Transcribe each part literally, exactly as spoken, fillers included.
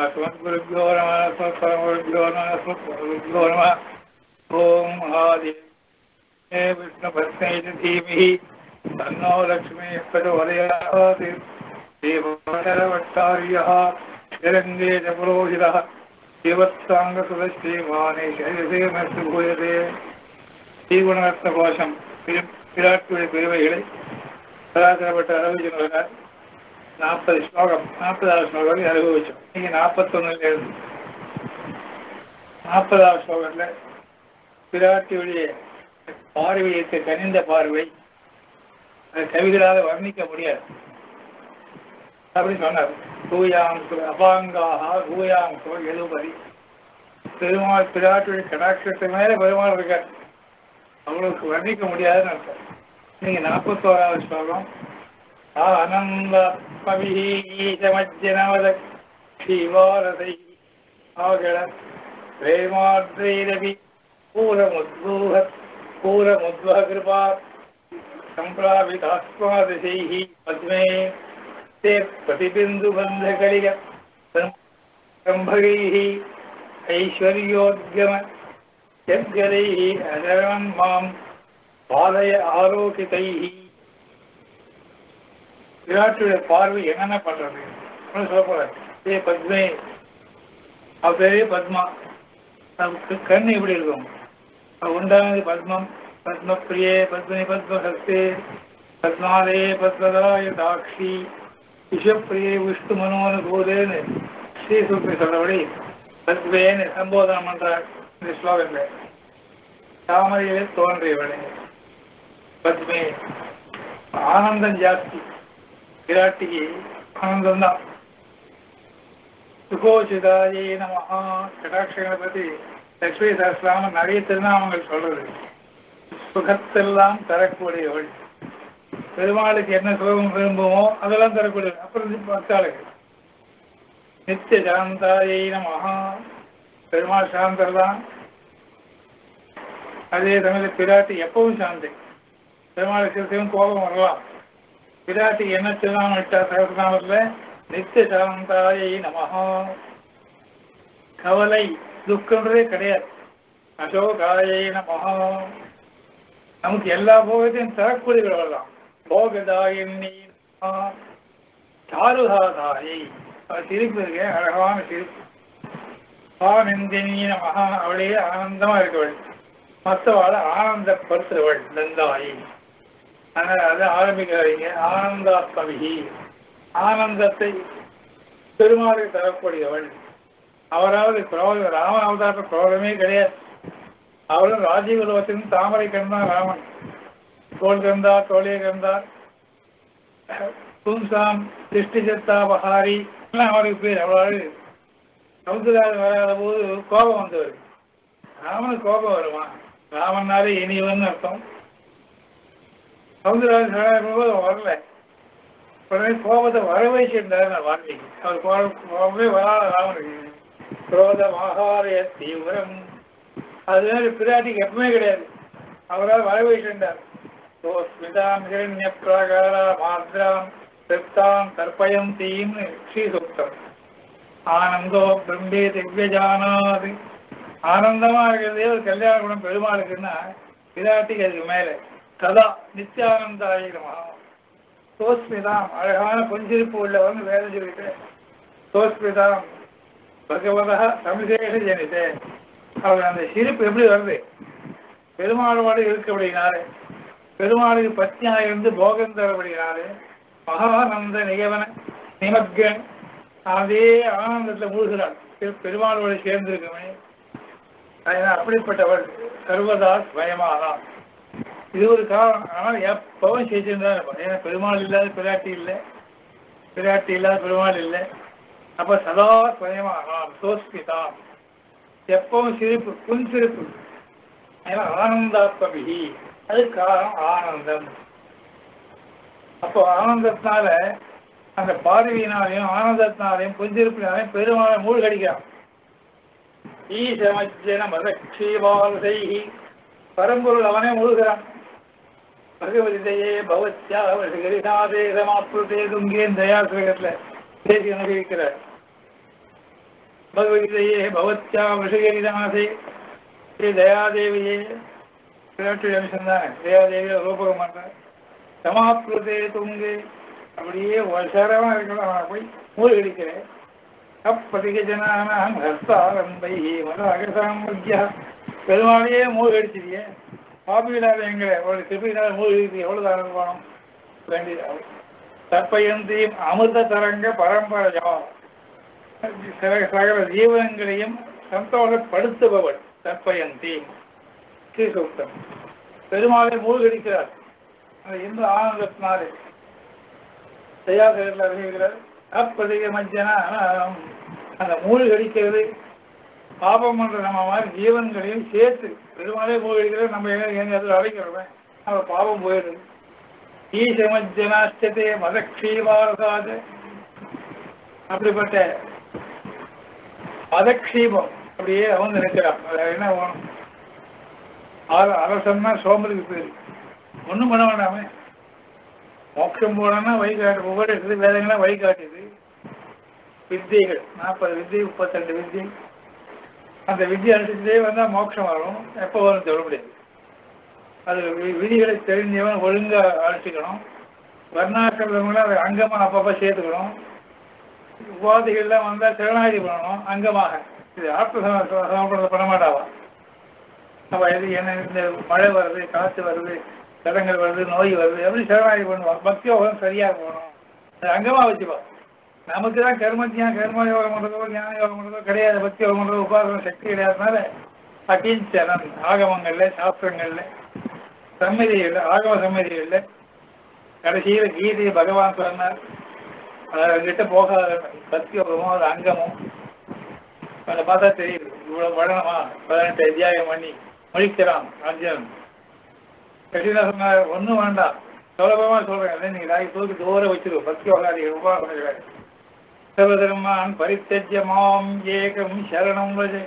अस्मद्गुरुभ्यो नमः अस्मत्परमगुरुभ्यो नमः अस्मत्परमगुरुभ्यो नमः ॐ महादेवाय विष्णुभक्त्यै धीमहि तन्नो लक्ष्मीः प्रचोदयात् देवशरवट्टार्यः तिरङ्गे च पुरोहितः देवत्साङ्गसुरश्रीमाने शरीरसेवनस्तु भूयते श्रीगुणरत्नकोशं பிராட்டுடைய பெருமைகளை சராசரப்பட்ட அனுபவிச்சவர்கள் நாற்பது ஸ்லோகம் நாற்பதாவது ஸ்லோகம் வரை அனுபவிச்சோம். இன்னைக்கு நாற்பத்தொன்னுல இருந்து நாற்பதாவது ஸ்லோகத்துல பிராட்டியுடைய பார்வையத்தை கனிந்த பார்வை அது கவிகளாக வர்ணிக்க முடியாது அப்படின்னு சொன்னார். பூயாம் அபாங்காக பூயாம் எழுபதி பெருமாள் பிராட்டியுடைய கடாட்சத்தை மேலே பெருமாள் இருக்கார். அவங்களுக்கு வர்ணிக்க முடியாதுன்னு அர்த்தம். நீங்க நாற்பத்தோராவது ஸ்லோகம் ஆனந்த பவிஹீசமஜனவதி பூரமுத்வ கிருபா சம்பிராவிதாஸ்மாதிசைஹி பத்மே தே பிரதிபிந்து பந்தகலிக சம்பகீஹி ஐஸ்வர்யோத்கம ஆரோக்கிய விராட்டுடைய பார்வை என்னென்ன பண்றது சொல்ல போற பத்மே அவ பேரே பத்மா. நமக்கு கண் எப்படி இருக்கும்? உண்டானது பத்மம் பத்மப்ரியே பத்மினி பத்மஹஸ்தே பத்மாலே பத்மதாய தாட்சி விஷப்பிரியே விஷ்ணு மனோனுபூதேன்னு ஸ்ரீசூக்தி சொல்றபடி பத்மேன்னு சம்போதனம் பண்றார். இந்த ஸ்லோகத்தில் தாமரையிலே தோன்றியவனே பத்மே ஆனந்தம் ஜாஸ்தி. விராட்டிக்கு ஆனந்தம்தான். சுகோசிதாயே நமஹா கடாட்சங்களை பற்றி லக்ஷ்மி சகஸ்ரநாமம் நிறைய திருநாமங்கள் சொல்றது. சுகத்தெல்லாம் தரக்கூடியவள் பெருமாளுக்கு என்ன சுகம் விரும்புமோ அதெல்லாம் தரக்கூடியவள். அப்புறம் பக்தாளுக்கு நித்திய சாந்தாயே நமஹா பெருமாள் சாந்தர் தான். அதே சமயத்தில் பிராட்டி எப்பவும் சாந்தி. பெருமாள் சிறுத்தையும் கோபம் வரலாம். பிராட்டி என்ன திருநாமம் விட்டா சகஸ்ரநாமத்தில் நித்திய சாந்தாயை நமஹா. கவலை துக்கன்றதே கிடையாது. அசோகாயை நமஹா நமக்கு எல்லா போகத்தையும் தரக்கூடியவர்கள் வரலாம். போகதாயினி நமஹா சாருகாதாயை சிரிப்பு இருக்கேன் அழகான சிரிப்பு. ஆனந்தினி நமஹா அவளையே ஆனந்தமா இருக்கவள். மற்றவாள ஆனந்தப்படுத்துறவள் நந்தாயி. அதனால அதை ஆரம்பிக்கிறீங்க ஆனந்தாத்மகி ஆனந்தத்தை பெருமாளை தரக்கூடியவள். அவராவது குரோலம் ராம அவதார குரோலமே கிடையாது. அவரும் ராஜீவலோகத்தின் தாமரை கண்டான் ராமன். தோல் கந்தார் தோலே கந்தார் பும்சாம் திருஷ்டி சத்தா பஹாரி எல்லாம் அவருக்கு பேர். அவராது சமுதிராஜன் வராத போது கோபம் வந்தவர். ராமனுக்கு கோபம் வருமா? ராமன்னாலே இனிவன் அர்த்தம். சமுதிராஜன் வராது வரல. உடனே கோபத்தை வரவே சேர்ந்தாரு. நான் வார்த்தைக்கு அவர் கோபமே வராத ராமனுக்கு குரோதமாகாரிய தீவிரம். அது மாதிரி பிராட்டிக்கு எப்பவுமே கிடையாது. அவரால் வரவே சேர்ந்தார். மாத்ராம் சிப்தாம் தற்பயம் தீன்னு ஸ்ரீசூக்தம். ஆனந்தோ பிரம்பே திவ்யஜானாது ஆனந்தமா இருக்கிறதே ஒரு கல்யாண குணம் பெருமாளுக்குன்னா விராட்டிக்கு அதுக்கு மேலே. ததா நித்தியானந்தாயிரமா தோஸ்மிதாம் அழகான பொஞ்சிருப்பு உள்ளவங்க வேலை சொல்லிட்டேன். தோஸ்மிதாம் பகவதா தமிசேஷ ஜனிதே அவர் அந்த சிரிப்பு எப்படி வருது? பெருமாளோடு இருக்கபடினாலே பெருமாளுக்கு பத்னியாக இருந்து போகம் தரபடினாலே மகானந்த நிகவன நிமக்கன் அதே ஆனந்தத்துல மூழ்கிறாள். பெருமாளோடு சேர்ந்திருக்குமே. அப்படிப்பட்டவள் சர்வதா ஸ்வயமாதான். இது ஒரு காரணம். ஆனால் எப்பவும் சேர்த்திருந்தா ஏன்னா பெருமாள் இல்லாத பிராட்டி இல்லை, பிராட்டி இல்லாத பெருமாள் இல்லை. அப்ப சதா ஸ்வயமாகலாம் சோஸ்மிதான் எப்பவும் சிரிப்பு புன் சிரிப்பு. ஏன்னா ஆனந்தாத்மகி அது காரணம் ஆனந்தம். அப்போ ஆனந்தத்தினால அந்த பார்வையினாலையும் ஆனந்தத்தினாலையும் புஞ்சிருப்பினாலையும் பெருமாளை மூழ்கடிக்கிறான். ஈசமஜன மதக்ஷீபாலி பரம்பொருள் அவனே மூழ்கிறான். பகவதிதையே பவத்யாவசமாப்பிரதே துங்கேன் தயாசகத்தில் பேசி அனுபவிக்கிறார். भगवद्गीतये भवत्याः विषयनिदासे श्री दयादेव्ये अनुसंधान दयादेवी रूपकमाता समाप्ते तुंगे அப்படியே வசரமா இருக்கணும். போய் மூடி அடிக்கிறேன். அப்பதிகஜனானாம் ஹஸ்தாரம்பை மதாகசாம்பிய பெருமாளையே மூடி அடிச்சிருக்கேன். பாபியிலாத எங்களை ஒரு திருப்பினால் மூடி அடித்து எவ்வளவு தாரம் போனோம் வேண்டியது. தற்பயந்தியும் அமிர்த தரங்க பரம்பரையா சகல ஜீவனங்களையும் சந்தோஷப்படுத்துபவள் தற்பயந்தி ஸ்ரீசூக்தம். பெருமாளை மூழ்கி அடிக்கிறார். அது எந்த ஆனந்தத்தினாலே தயாசகர்கள் அறிவிக்கிறார். அப்பதிக மஜ்ஜனா அந்த மூழ்கி அடிக்கிறது பாபம் என்ற நம்ம மாதிரி ஜீவன்களையும் சேர்த்து பெருமாளே மூழ்கி அடிக்கிறது. நம்ம எங்க அதில் அழைக்கிறோமே நம்ம பாபம் போயிடுது. ஈசமஜ்ஜனாச்சதே மதக்ஷீபாரதாது அப்படிப்பட்ட மதக்ஷீபம் அப்படியே அவங்க நினைக்கிறான். என்ன போகணும் அரசம்னா சோம்பலுக்கு பேர். ஒன்றும் பண்ண வேண்டாமே. மோட்சம் போனோம்னா வழிகாட்டு ஒவ்வொரு இடத்துல வேதங்கள்லாம் வழிகாட்டுது. வித்தியைகள் நாற்பது வித்தியை முப்பத்தெண்டு வித்தியை அந்த வித்தியை அனுசரிச்சுட்டே வந்தால் மோட்சம் வரும். எப்போ வரும் சொல்ல முடியாது. அது விதிகளை தெரிஞ்சவன் ஒழுங்காக அழைச்சிக்கணும். வர்ணாசிரமங்களாம் அதை அங்கமாக அப்பப்போ சேர்த்துக்கணும். உபாதிகள்லாம் வந்தால் சரணாகி பண்ணணும் அங்கமாக. இது ஆத்ம சமர்ப்பணம் பண்ண மாட்டாவா? அப்போ இது என்ன இந்த மழை வருது, காற்று வருது, தடங்கள் வருது, நோய் வருது, எப்படி சரணாகி பண்ணுவான்? பக்தியோகம் சரியாக போகணும். அது அங்கமாக வச்சுப்பான். நமக்கு தான் கர்மத்தியம் கர்ம யோகம் பண்ணுறதோ ஞான யோகம் பண்ணுறதோ கிடையாது. பக்தி யோகம் பண்ணுறதோ உபாசன சக்தி கிடையாதுனால அகிஞ்சனம் ஆகமங்களில் சாஸ்திரங்களில் சம்மதிகள் ஆகம சம்மதிகளில் கடைசியில் கீதையை பகவான் சொன்னார். அது அவங்ககிட்ட போகாத பக்தியோகமோ அது அங்கமோ அதை பார்த்தா தெரியுது. இவ்வளோ வளனமா பதினெட்டு அத்தியாயம் பண்ணி முடிக்கிறான் அர்ஜுனன். கட்சியில் சொன்னார் ஒன்றும் வேண்டாம், சுலபமாக சொல்கிறேன். நீங்கள் ராய் தூக்கி தூர வச்சிருவோம். பக்தியோகாதிகள் உபாசனைகள் சர்வதர்மான் பரித்தஜ்ய மாம் ஏகம் சரணம் வஜே.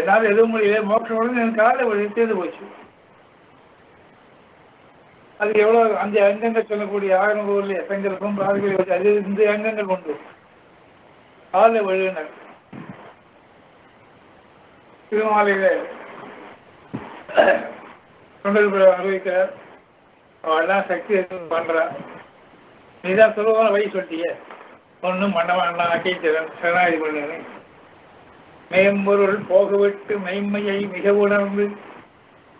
என்னால் எதுவும் முடியல, மோட்சம் உடனே எனக்கு காலை வழி தேர்ந்து போச்சு. அது எவ்வளோ அந்த அங்கங்கள் சொல்லக்கூடிய ஆகமூரில் எத்தங்களுக்கும் பாதிகள் அது இந்த அங்கங்கள் உண்டு. காலை வழியினர் திருமாலையில் தொண்டர்புற அறிவிக்கிறார். அவள்லாம் சக்தி பண்ணுறா. நீதான் சுலபமான வழி சொல்லிட்டிய ஒன்றும் பண்ண வேண்டாம். அக்கீச்சரன் சரணாகி கொள்ளுகிறேன். மேம்பொருள் போகவிட்டு மெய்மையை மிக உணர்ந்து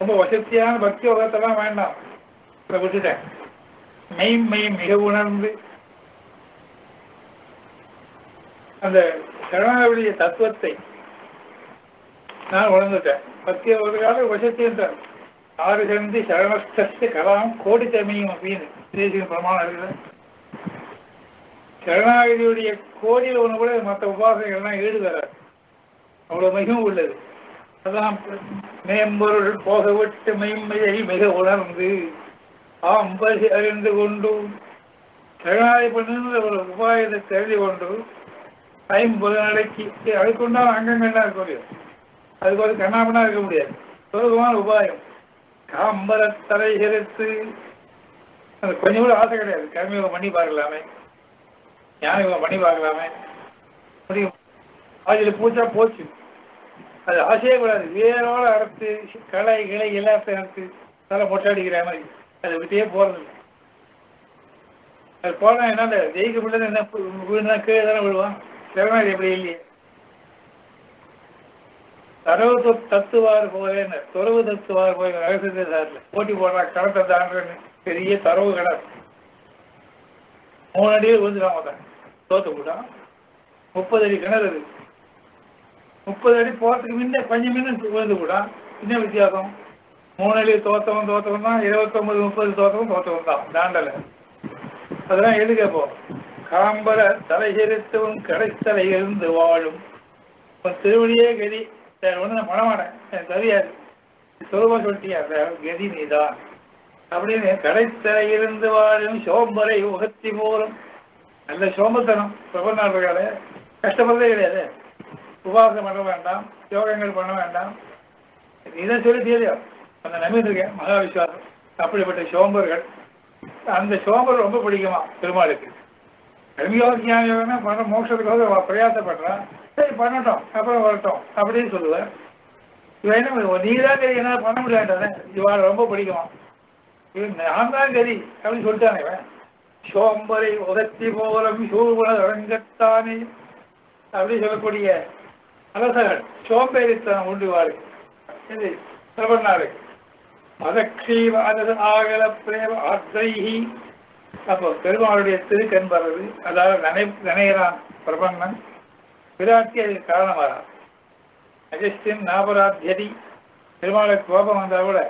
ரொம்ப வசதியான பக்தி யோகத்தெல்லாம் வேண்டாம் விட்டுட்டேன். மெய்மையை மிக உணர்ந்து அந்த சரணாவளிய தத்துவத்தை நான் உணர்ந்துட்டேன். பக்தி யோகத்துக்காக வசதின்றார். ஆறு சேர்ந்து சரணஸ்தத்து கலாம் கோடி தமையும் அப்படின்னு தேசிய பிரமாணம். சரணாகதியுடைய கோடியில் ஒன்று கூட மற்ற உபாசனைகள்லாம் ஈடுபடாது. அவ்வளோ மிகவும் உள்ளது. அதான் மேம்பொருள் போகவிட்டு மெய்மையை மிக உணர்ந்து ஆம்பதி அறிந்து கொண்டு சரணாகி பண்ணுற ஒரு உபாயத்தை தெரிந்து கொண்டு ஐம்பது நிலைக்கு அதுக்குண்டான அங்கங்கள்லாம் இருக்க முடியும். அதுக்கு ஒரு கண்ணாமனா இருக்க முடியாது. சுலபமான உபாயம். காம்பர தலை சேர்த்து அது கொஞ்சம் கூட ஆசை கிடையாது. கர்மயோகம் பண்ணி பார்க்கலாமே, ஞானயோகம் பண்ணி பார்க்கலாமே. அதில் பூச்சா போச்சு. அது ஆசையே கூடாது. வேரோட அறுத்து களை கிளை எல்லாத்தையும் அறுத்து நல்லா மொட்டாடிக்கிற மாதிரி அதை விட்டே போகிறது. அது போனால் என்னால் ஜெயிக்க முடியாது. என்ன விழுந்தா கீழே தானே விழுவான். சரணாகி எப்படி இல்லையே. தரவு தொத் தத்துவார் போகிறேன்னு துறவு தத்துவார் போய் ரகசிய சாரில் போட்டி போடுறா. கடத்தை தாண்டுறேன்னு பெரிய தரவு கிடாது. மூணு அடியில் விழுந்துடாம தான் தோற்று கூடான். முப்பது அடி கிணறு இருக்கு. முப்பது அடி போகிறதுக்கு முன்ன கொஞ்சம் மின்னு விழுந்து கூடான். என்ன வித்தியாசம்? மூணு அடி தோற்றவன் தோற்றவன் தான். இருபத்தொம்பது முப்பது தோற்றவன் தோற்றவன் தான். தாண்டலை அதெல்லாம் எதுக்க போகும். காம்பர தலை செலுத்தவும் கடைத்தலை இருந்து வாழும் திருவடியே கதி. ஒன்று நான் பணமாட்டேன், எனக்கு தெரியாது. சுலபமாக சொல்லிட்டியா கதி நீதான் அப்படின்னு கடைத்தலை இருந்து வாழும் சோம்பரை உகத்தி போலும். நல்ல சோம்பத்தனம் பிரபல நாடுகளே கஷ்டப்படுறதே கிடையாது. உபாசம் பண்ண வேண்டாம், யோகங்கள் பண்ண வேண்டாம். இதான் சொல்லி தெரியா அந்த நம்பியிருக்கேன் மகா விஸ்வாசம். அப்படிப்பட்ட சோம்பர்கள் அந்த சோம்பல் ரொம்ப பிடிக்குமா பெருமாளுக்கு. கல்வியோஜியானா மன மோட்சத்துக்காக அவ பிரயாசம் பண்றான். சரி பண்ணட்டும், அப்புறம் வரட்டும் அப்படின்னு சொல்லுவேன். இவன் என்ன நீ தான் கறி, என்னால் பண்ண முடியாதுதானே, இவன் ரொம்ப பிடிக்கும், இவன் நான் தான் கறி அப்படின்னு சொல்லிட்டானே. இவன் சோம்பரை உதத்தி போலம் சூழ்வன தொடங்கத்தானே அப்படின்னு சொல்லக்கூடிய அரசர்கள் சோம்பேறித்தனம் உண்டுவாரு இது சிலபன்னாரு. மதக்ஷீவ அதது ஆகல பிரேம அத்தைஹி. அப்போ பெருமாளுடைய திருக்கண் வர்றது, அதாவது நினை நினைகிறான் பிரபன்னன் விராட்டி, அதுக்கு காரணமாறான். அகஸ்தின் நாபராத்தியதி. பெருமாளுக்கு கோபம் வந்தால் கூட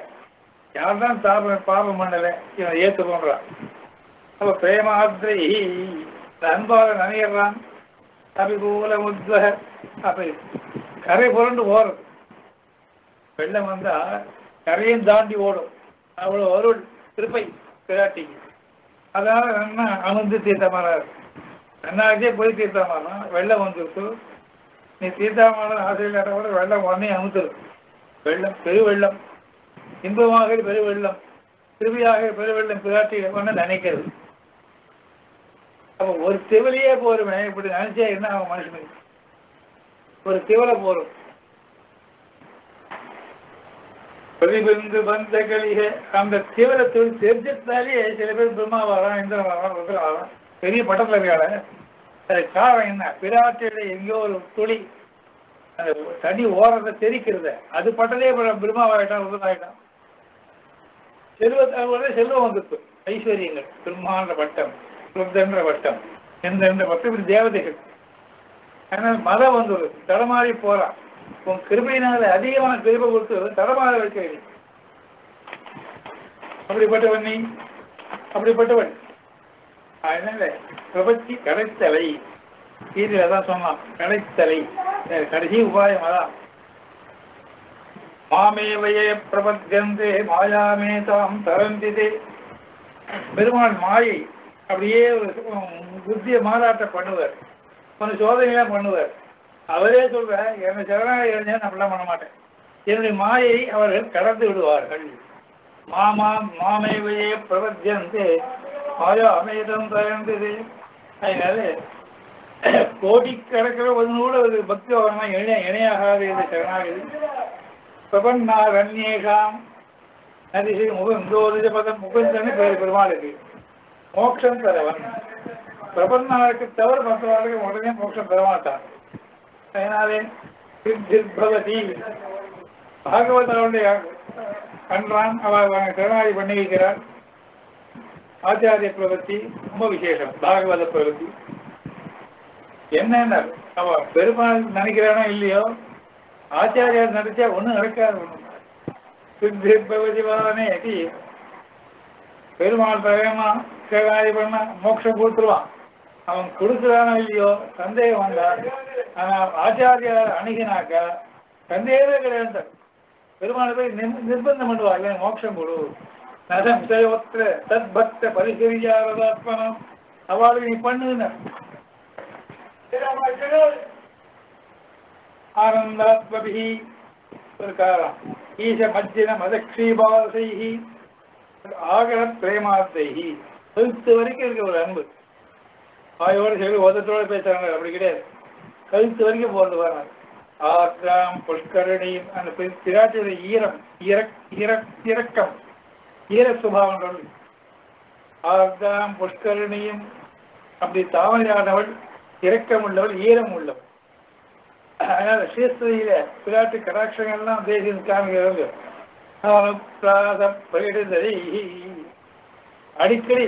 யார்தான் தாப பாபம் பண்ணலை இவன் ஏற்றுக்கொண்டான். அப்போ பிரேமாத்ரைஹி அன்பாக நினைகிறான். அபிபூல முத்வக, அப்போ கரை புரண்டு ஓடுறது. வெள்ளம் வந்தால் கரையும் தாண்டி ஓடும், அவ்வளோ ஒரு திருப்பை விராட்டிக்கு. அதனால நன்னா அணுந்து தீர்த்தமானார், நன்னாச்சே போய் தீர்த்தமானான். வெள்ளம் வந்துருக்கு, நீ தீர்த்தமான ஆசிரியர் கூட வெள்ளம் உடனே அமுத்துரு. வெள்ளம் பெருவெள்ளம், இன்பமாக பெருவெள்ளம், திருவியாக பெருவெள்ளம் பிராட்டி ஒன்று நினைக்கிறது. அப்போ ஒரு திவலையே போருமே இப்படி நினைச்சா என்ன ஆகும் மனுஷனுக்கு? ஒரு திவலை போரும். பிரதிபிந்து பந்த கலிகை, அந்த தீவிரத்தில் தெரிஞ்சதாலேயே சில பேர் பிரம்மா வரான், இந்திரன் வரான், ருத்ர வரான், பெரிய பட்டத்தில் இருக்காள. அது காரணம் என்ன? பிராட்டியில எங்கேயோ ஒரு துளி அந்த தனி ஓரத்தை தெரிக்கிறத, அது பட்டத்திலே பிரம்மா ஆகிட்டான், ருத்ரன் ஆகிட்டான். செல்வத்தை செல்வம் வந்துருக்கு, ஐஸ்வர்யங்கள், பிரம்மான்ற வட்டம், ருத்ரன்ற வட்டம், எந்த எந்த வட்டம் இப்படி தேவதைகள். அதனால் மதம் வந்துடுது, தடமாறி போறான். உன் கிருபையினால அதிகமான கிருபை கொடுத்து தரமாக வைக்க. அப்படிப்பட்டவன் நீ, அப்படிப்பட்டவன் பிரபத்தி கடைத்தலை. கீதியில தான் சொன்னான் கடைத்தலை, கடைசி உபாயம் அதான். மாமேவையே பிரபத்யந்தே மாயாமே தாம் தரந்திதே. பெருமாள் மாயை அப்படியே ஒரு புத்திய மாறாட்டம் பண்ணுவார், கொஞ்சம் சோதனையெல்லாம் பண்ணுவார். அவரே சொல்ற என்னை சரணாக நான் அப்படிலாம் பண்ண மாட்டேன், என்னுடைய மாயை அவர்கள் கடந்து விடுவார்கள். மாமா மாமேவையே பிரபத்தியந்து மாயா அமேதம் தயந்தது. அதனால கோடிக்கணக்கிற ஒன்னோட ஒரு பக்தி வரமா இணைய இணையாகாது என்று சரணாகுது. பிரபன்னா ரண்யேகாம் நதிசை முகந்தோரிஜ பதம் முகந்தன்னு பேர் பெருமாளுக்கு மோட்சம் தரவன். பிரபன்னாருக்கு தவிர மற்றவர்களுக்கு உடனே மோட்சம் தரமாட்டான். அதனாலே சித்திர்பவதி பாகவதனுடைய பண்றான், அவன் கருணாதி பண்ணி வைக்கிறார். ஆச்சாரிய பிரவத்தி ரொம்ப விசேஷம், பாகவத பிரவத்தி. என்னன்னா அவன் பெருமாள் நினைக்கிறானோ இல்லையோ, ஆச்சாரியார் நினைச்சா ஒன்றும் நடக்காது. ஒன்றும் சித்திர்பவதி வானே அடி, பெருமாள் பிரகமா கருணாதி பண்ணா மோட்சம் கொடுத்துருவான். அவன் கொடுக்குறானோ இல்லையோ சந்தேகம் வந்தான், ஆனால் ஆச்சாரியார் அணுகினாக்கா சந்தேகமே கிடையாது. பெருமாள் போய் நிர்பந்தம் பண்ணுவா, இல்லை மோட்சம் கொடு நதம் சயோத்திர தத் பக்த பரிசரியாரதாத்மனம் அவளுக்கு நீ பண்ணுன ஆனந்தாத்மபி ஒரு காரம் ஈச மஜ்ஜன மதக்ஷீபாசைஹி ஆகர பிரேமாத்தைஹி. கழுத்து வரைக்கும் இருக்க ஒரு அன்பு, வாயோடு சரி உதட்டோடு பேசுறாங்க அப்படி கிடையாது, கழுத்து வரைக்கும் போகிறது வர. ஆக்ராம் புஷ்கரணியும் அந்த திராட்சையோட ஈரம் இறக்கம் ஈர சுபாவங்கள். ஆக்ராம் புஷ்கரணியும் அப்படி தாமரையானவள், இறக்கம் உள்ளவள், ஈரம் உள்ளவள். அதனால ஸ்ரீஸ்திரியில திராட்சை கடாட்சங்கள்லாம் தேசிய காமிக்கிறவங்க அடிக்கடி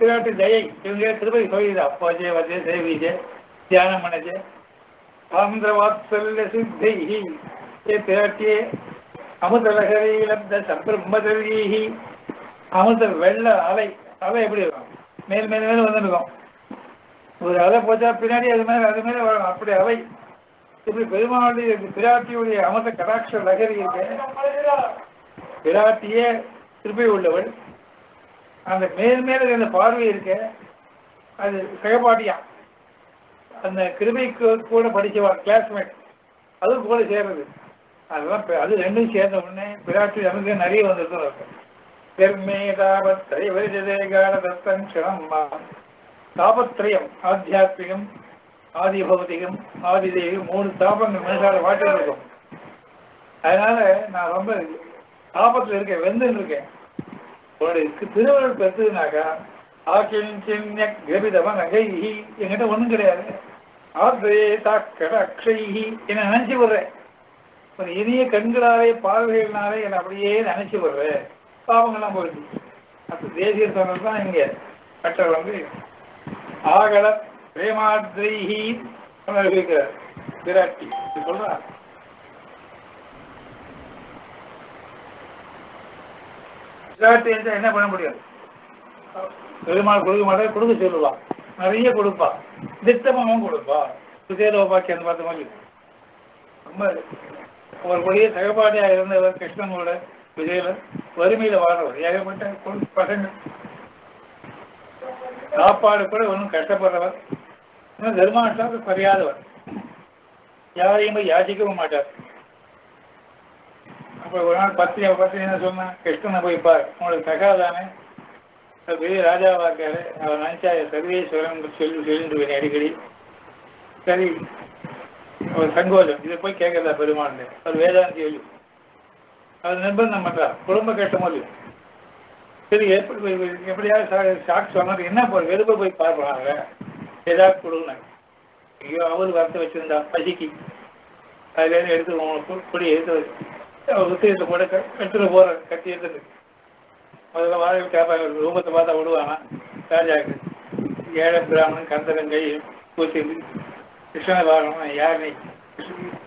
திராட்டு தயை. இவங்க திருப்பதி கோயில் அப்பாஜே வச்சே சேவிஜே தியானம் பண்ணது. ஆந்திர வாத்சல்ய சித்தி திராட்டியே அமுதலகரையிலப்த சப்ரம்மதல்கி. அமுத வெள்ள அலை, அலை எப்படி இருக்கும்? மேல் மேல் மேலே வந்துருக்கும். ஒரு அலை போச்சா பின்னாடி அது மேலே அது மேலே வரும், அப்படி அலை. இப்படி பெருமாளுடைய திராட்டியுடைய அமுத கடாட்ச லகரி இருக்கு. திராட்டியே திருப்பி உள்ளவள், அந்த மேல் மேல இருந்த பார்வை இருக்க அது சகபாட்டியா, அந்த கிருபைக்கு கூட படிச்சவா கிளாஸ்மேட், அதுவும் கூட சேர்றது. அதெல்லாம் அது ரெண்டும் சேர்ந்த உடனே பிராட்டி நமக்கு நிறைய வந்துருக்கும். பெருமேதாபத்தை வருஷதே கால தத்தன் க்ஷணம்மா तापत्रयम् आध्यात्मिकम् आदिभौतिकम् आदिदेविकम् मूणु तापங்கள் மனசார வாட்டிட்டு இருக்கும். அதனால நான் ரொம்ப தாபத்தில் இருக்கேன், வெந்துன்னு இருக்கேன். உன்னுடைய திருவள்ளுவர் பெற்றதுனாக்கா ஆக்கிதமாக நகை என்கிட்ட ஒன்றும் கிடையாது. ஆத்ரே தாக்கட அக்ஷை என்னை நினைச்சு விடுறேன். ஒரு இனிய கண்களாலே பார்வைகளினாலே என்னை அப்படியே நினைச்சு விடுறேன். பாவங்கள்லாம் போயிடுச்சு. அப்போ தேசிய சொன்னது தான் இங்கே கட்டர் வந்து ஆகல பிரேமாத்ரை இருக்கிறார் விராட்டி சொல்றார். விராட்டி என்றால் என்ன பண்ண முடியாது? பெருமாள் கொடுக்க மாட்டார், கொடுக்க சொல்லுவான், நிறைய கொடுப்பா, திட்டமாகவும் கொடுப்பா. சுதேலோபாக்கி அந்த பார்த்த மாதிரி ரொம்ப அவர்களுடைய தகப்பாடியாக இருந்தவர் கிருஷ்ணனோட விஜயலர் வறுமையில வாழ்றவர். ஏகப்பட்ட பசங்க சாப்பாடு கூட ஒன்றும் கஷ்டப்படுறவர், இன்னும் தர்மாஷ்டாக குறையாதவர், யாரையும் போய் யாசிக்கவும் மாட்டார். அப்போ ஒரு நாள் பத்திரியை பத்திரி என்ன சொன்னா, கிருஷ்ணனை போய் பார், உங்களுக்கு தகாதானே பெரிய ராஜாவா இருக்காரு, அவர் நினைச்சா சர்வேஸ்வரன் சொல்லி சொல்லிட்டு அடிக்கடி. சரி ஒரு சங்கோஜம் இதை போய் கேட்கறதா பெருமாள்? அவர் வேதாந்தி சொல்லி அவர் நிர்பந்தம் பண்றார், குடும்ப கஷ்டம் சொல்லி. சரி எப்படி எப்படியாவது சாட்சி சொன்னார், என்ன போய் வெறுப்பை போய் பார்ப்பாங்க ஏதாவது கொடுங்க. ஐயோ அவரு வரத்தை வச்சிருந்தா பசிக்கு, அதுல இருந்து எடுத்து கொடி எடுத்து உத்திரத்தை போட எடுத்துட்டு போற கட்டி எடுத்துட்டு முதல்ல வாழை கேட்பாங்க. ரூபத்தை பார்த்தா விடுவானா ராஜாவுக்கு? ஏழை பிராமணன் கந்தகன் கையும் பூசி கிருஷ்ணனை பார்க்கணும், யார் நீ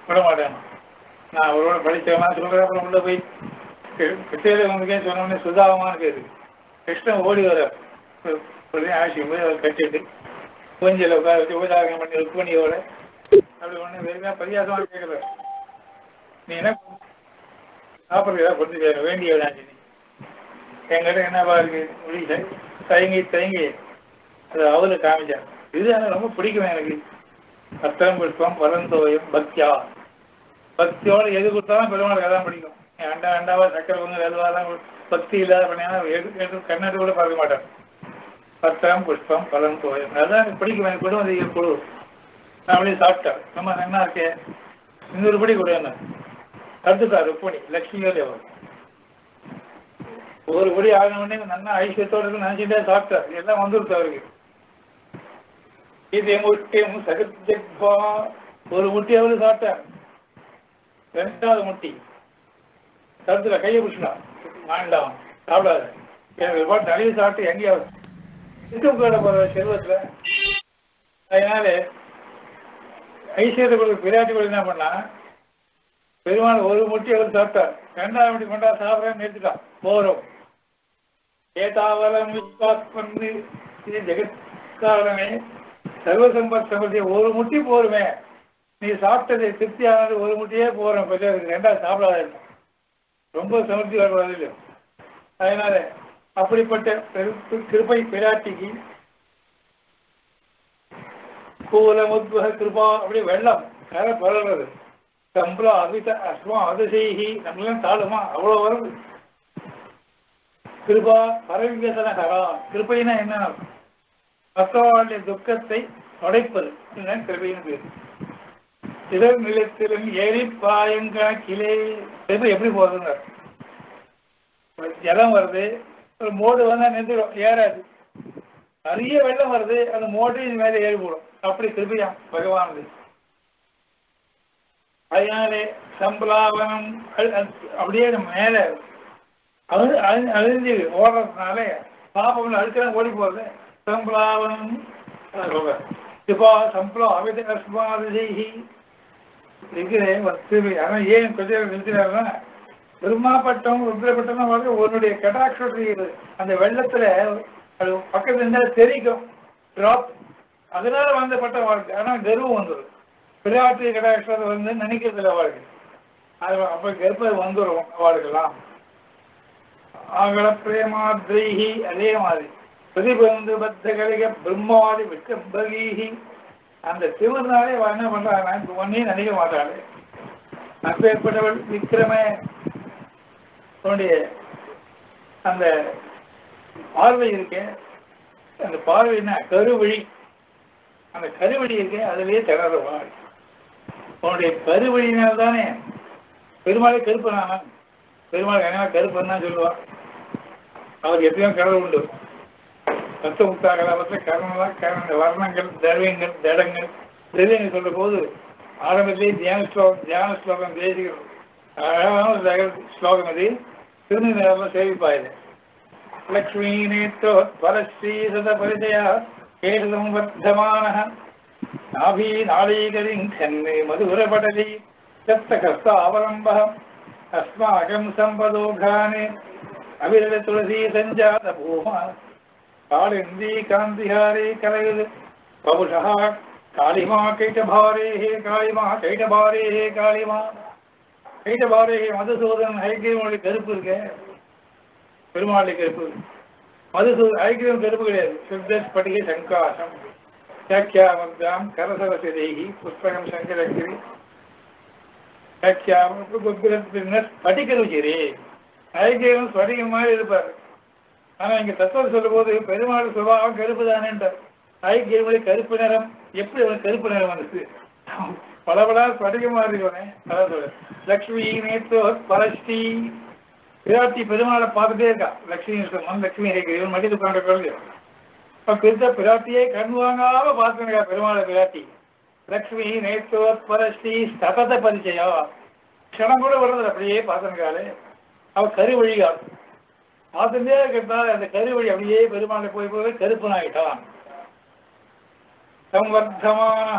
விட மாட்டானா, நான் அவரோட படித்தவனா சொல்கிறேன். அப்புறம் உள்ள போய் கிருஷ்ணே சொன்னோடனே சுதாவமான கேது கிருஷ்ணன் ஓடி வர ஆட்சியும் போய் அவர் கட்டிட்டு பூஞ்சியில் உட்கார வச்சு உபதாரகம் பண்ணி ருக்மணியோட அப்படி ஒன்று வெறுமையாக பரியாசமாக கேட்குற. நீ என்ன சாப்பிட்றதா கொண்டு சேர வேண்டிய ஆட்சி, எங்கிட்ட என்னவா இருக்கு முடியல, தயங்கி தயங்கி அது அவளை காமிச்சா. இது எனக்கு ரொம்ப பிடிக்கும். எனக்கு அத்தம் புஷ்பம் பலந்தோயம் பக்தியா, பக்தியோட எது கொடுத்தாலும் பெருமாளுக்கு அதான் பிடிக்கும். அண்டா அண்டாவா சக்கரை பொங்கல் எதுவாதான் பக்தி இல்லாத பண்ணீங்கன்னா கண்ணாடி கூட பார்க்க மாட்டான். பத்தம் புஷ்பம் பலந்தோயம் அதுதான் எனக்கு பிடிக்கும். எனக்கு கூட வந்து கொடு, நான் அப்படியே சாப்பிட்டேன், ரொம்ப நல்லா இருக்கேன், இன்னொரு படி கொடு என்ன கத்துக்கா. ருக்மணி லட்சுமியோட ஒரு படி ஆகணும்னே நல்லா ஐஸ்வர்யத்தோடு நினைச்சுட்டே சாப்பிட்டார். எல்லாம் வந்துருச்சு அவருக்கு. இது முட்டையும் சகஜா ஒரு முட்டி அவரு சாப்பிட்டார். ரெண்டாவது முட்டி கருத்துல கையை பிடிச்சினா வாங்கிடாம சாப்பிடாத எனக்கு நிறைய சாப்பிட்டு எங்கேயாவது சிக்கம் கேட போற செல்வத்துல. அதனால ஐஸ்வர்யத்தோடு விராட்டி கூட என்ன பண்ணா, பெருமாள் ஒரு முட்டி அவரு சாப்பிட்டார், ரெண்டாவது முட்டி கொண்டா சாப்பிட்றேன்னு நிறுத்திட்டான். போறோம் ஏதாவரம் விஸ்வாத்மன்னு இது ஜெகத்காரணமே சர்வசம்பத் சமர்த்திய ஒரு முட்டி போருமே, நீ சாப்பிட்டதை திருப்தியானது ஒரு முட்டியே போறோம், ரெண்டாவது சாப்பிடாத ரொம்ப சமர்த்தி வர்றது இல்லையோ. அதனால அப்படிப்பட்ட கிருபை பிராட்டிக்கு கூலமுத்வக கிருபா அப்படி வெள்ளம் கரை பரவுறது. சம்பளா அமித அஸ்மா அதிசயி நம்மளாம் தாழுமா அவ்வளோ வருது. கிருபா பரவிகதனகரா, கிருபைனா என்ன, மற்றவர்களுடைய துக்கத்தை நுடைப்பது கிருபையின் பேர். இடர் நிலத்திலும் ஏறி பாயங்கிலே கிருபை எப்படி போகுதுங்க? ஜலம் வருது, ஒரு மோடு வந்தா நின்றுடும், ஏறாது. நிறைய வெள்ளம் வருது, அந்த மோட்டையின் மேலே ஏறி போடும். அப்படி கிருபையா பகவானது. அதனாலே சம்பலாவனம் அப்படியே மேலே அழு அழு அழிஞ்சு ஓடுறதுனால பாப்பம் அழுக்கெல்லாம் ஓடி போறது. சம்பளாவனம் கிருபா சம்பளம் அமிதகி இருக்கிறேன். ஆனால் ஏன் கொஞ்சம் நிறுத்தினாருன்னா பெருமாப்பட்டவங்க உத்திரப்பட்டவங்க வந்து உன்னுடைய கடாட்சம் அந்த வெள்ளத்துல அது பக்கத்துல இருந்தாலும் தெரிக்கும் டிராப், அதனால வந்த பட்டம் வாழ்க்கை. ஆனால் கர்வம் வந்துடும், பிராட்டிய கடாட்சம் வந்து நினைக்கிறதுல வாழ்க்கை. அது அப்ப கர்ப்பம் வந்துடும் வாழ்க்கலாம். ஆகல பிரேமாத்ரைஹி அதே மாதிரி பிரதிபந்து பத்த கலிக பிரம்மவாதி விட்டம்பகீஹி அந்த திருநாளே என்ன பண்றாங்க, ஒன்னையும் நினைக்க மாட்டாள். அப்பேற்பட்டவள் விக்ரமனுடைய அந்த பார்வை இருக்கேன் அந்த பார்வைனா கருவழி, அந்த கருவழி இருக்கு, அதுலயே தகவல் உன்னுடைய கருவழினால் தானே பெருமாளே கருப்பனான. பெருமாள் கனவா கருப்பன் தான் சொல்லுவான். அவருக்கு எப்பயும் கடவுள் உண்டு. பத்த முத்தா கலாபத்தில் கரணம் வர்ணங்கள் திரவியங்கள் தடங்கள் திரவியங்கள் சொல்ற போது ஆரம்பத்திலே தியான ஸ்லோகம் தியான ஸ்லோகம் தேசிகள் அழகான ஸ்லோகம் அது திருநெல்வேலாம் சேவிப்பாயில்லை. லக்ஷ்மி நேற்றோ பரஸ்ரீ சத பரிதயா கேசம் வர்த்தமான நாபி நாளீகரிங் சென்னை மதுரபடலி சத்த கஸ்த அவலம்பம் அஸ்மாகம் சம்பதோகானே அபிரல துளசி சஞ்சாத பூமா காளிந்தி காந்திஹாரி கலையுது பபுஷா காளிமா கைட்டபாரே காளிமா கைட்டபாரே காளிமா கைட்டபாரே. மதுசூதன் ஹைகிரீவனுடைய கருப்பு இருக்க, பெருமாளுடைய கருப்பு, மதுசூதன் ஹைகிரீவன் கருப்பு கிடையாது. சித்தஸ் பட்டிகை சங்காசம் வியாக்கியாவர்தாம் கரசரசிதேகி புஸ்தகம் சங்கரகிரி வியாக்கியாவின் படிக்கருச்சிரே. ஹைகிரீவன் ஸ்படிகம் மாதிரி இருப்பார். ஆனா இங்க தத்துவம் சொல்லும் போது பெருமாள் சுபாவம் கருப்பு தானேன்றார். ஐக்கியமுடைய கருப்பு நிறம் எப்படி அவன் கருப்பு நிறம் வந்துச்சு பலபலா படிகமா இருக்கவனே. அதான் சொல்ற லக்ஷ்மி நேற்று பரஸ்டி விராட்டி பெருமாளை பார்த்துட்டே இருக்கான். லட்சுமி மண் லட்சுமி இவன் மட்டி உட்காந்து குழந்தை அவன் பெருத்த பிராட்டியே கண் வாங்காம பார்த்துருக்கா பெருமாளை பிராட்டி. லக்ஷ்மி நேற்று பரஸ்டி சதத பரிச்சயம் க்ஷணம் கூட வர்றது அப்படியே பார்த்துருக்காளே. அவன் கரு வழிகாள் பார்த்துட்டே இருக்கிறதால அந்த கரு வழி அப்படியே பெருமாளை போய் போய் கருப்பனாகிட்டான். சம்வர்த்தமான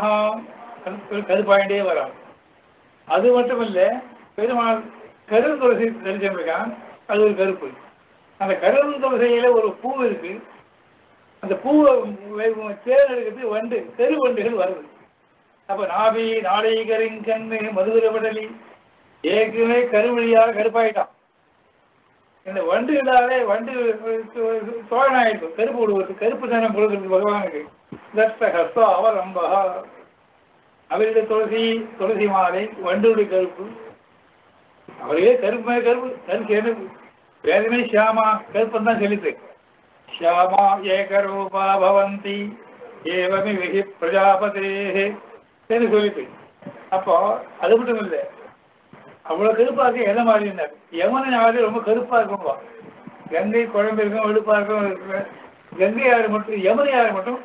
கருப்பாயிண்டே வரான். அது மட்டும் இல்லை, பெருமாள் கருந்துளசி தெரிஞ்சிருக்கான். அது ஒரு கருப்பு. அந்த கருந்துளசையில ஒரு பூ இருக்கு. அந்த பூவை தேர் எடுக்கிறது வண்டு கரு வண்டுகள் வருது. அப்ப நாபி நாளைகரின் கண்ணு மதுரபடலி ஏற்கனவே கருவழியாக கருப்பாயிட்டான். இந்த வண்டுகளாலே வண்டு சோழனாயிருக்கும். கருப்பு விடுவது கருப்பு தானம் கொடுக்கிறது பகவானுக்கு. தஸ்தஹஸ்த அவலம்பகா அவருடைய துளசி துளசி மாலை வண்டுடைய கருப்பு. அவரே கருப்பு கருப்பு கருக்கு என்ன வேதமே ஷியாமா கருப்பன் தான் செலுத்து. ஷியாமா ஏகரூபா பவந்தி ஏவமி விஹி பிரஜாபதேஹே செலுத்து. அப்போ அது மட்டும் இல்லை, அவ்வளவு கருப்பா இருக்கு. எதை மாதிரி இருந்தார் யமுனை ஆறு ரொம்ப கருப்பா இருக்கும்பா. கங்கை குழம்பு இருக்கும் வெளுப்பா இருக்கும். கங்கை ஆறு மட்டும் யமுனை ஆறு மட்டும்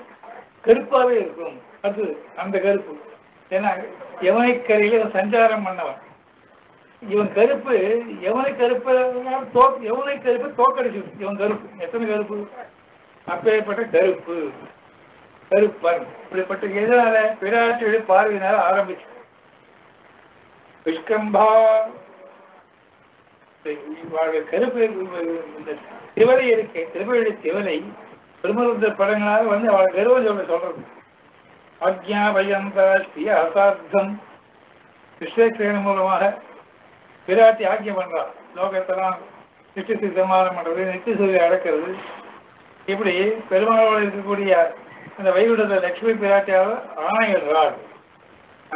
கருப்பாவே இருக்கும். அது அந்த கருப்பு ஏன்னா யமுனைக்கரையில சஞ்சாரம் பண்ணவன். இவன் கருப்பு யமுனை கருப்பு யமுனை கருப்பு தோக்கடிச்சு இவன் கருப்பு. எத்தனை கருப்பு அப்பேற்பட்ட கருப்பு கருப்பன். இப்படிப்பட்ட எதிரால பிராட்டியுடைய பார்வையினால ஆரம்பிச்சு விஷ்கம்பா கருப்பு திவலை இருக்கு. திருப்பதியுடைய திவலை பெருமருந்த படங்களாக வந்து அவளை கருவம் சொல்ல சொல்றது. ஆக்ஞாபயந்தாஸ்திய அசார்த்தம் விஸ்வேஸ்வரன் மூலமாக பிராட்டி ஆக்கியம் பண்றாள். லோகத்தெல்லாம் நித்திய சித்தமானம் பண்றது, நித்திய சூரிய அடக்கிறது. இப்படி பெருமாளோடு இருக்கக்கூடிய அந்த வைகுண்டத்தை லட்சுமி பிராட்டியால் ஆணையிடுறாள்.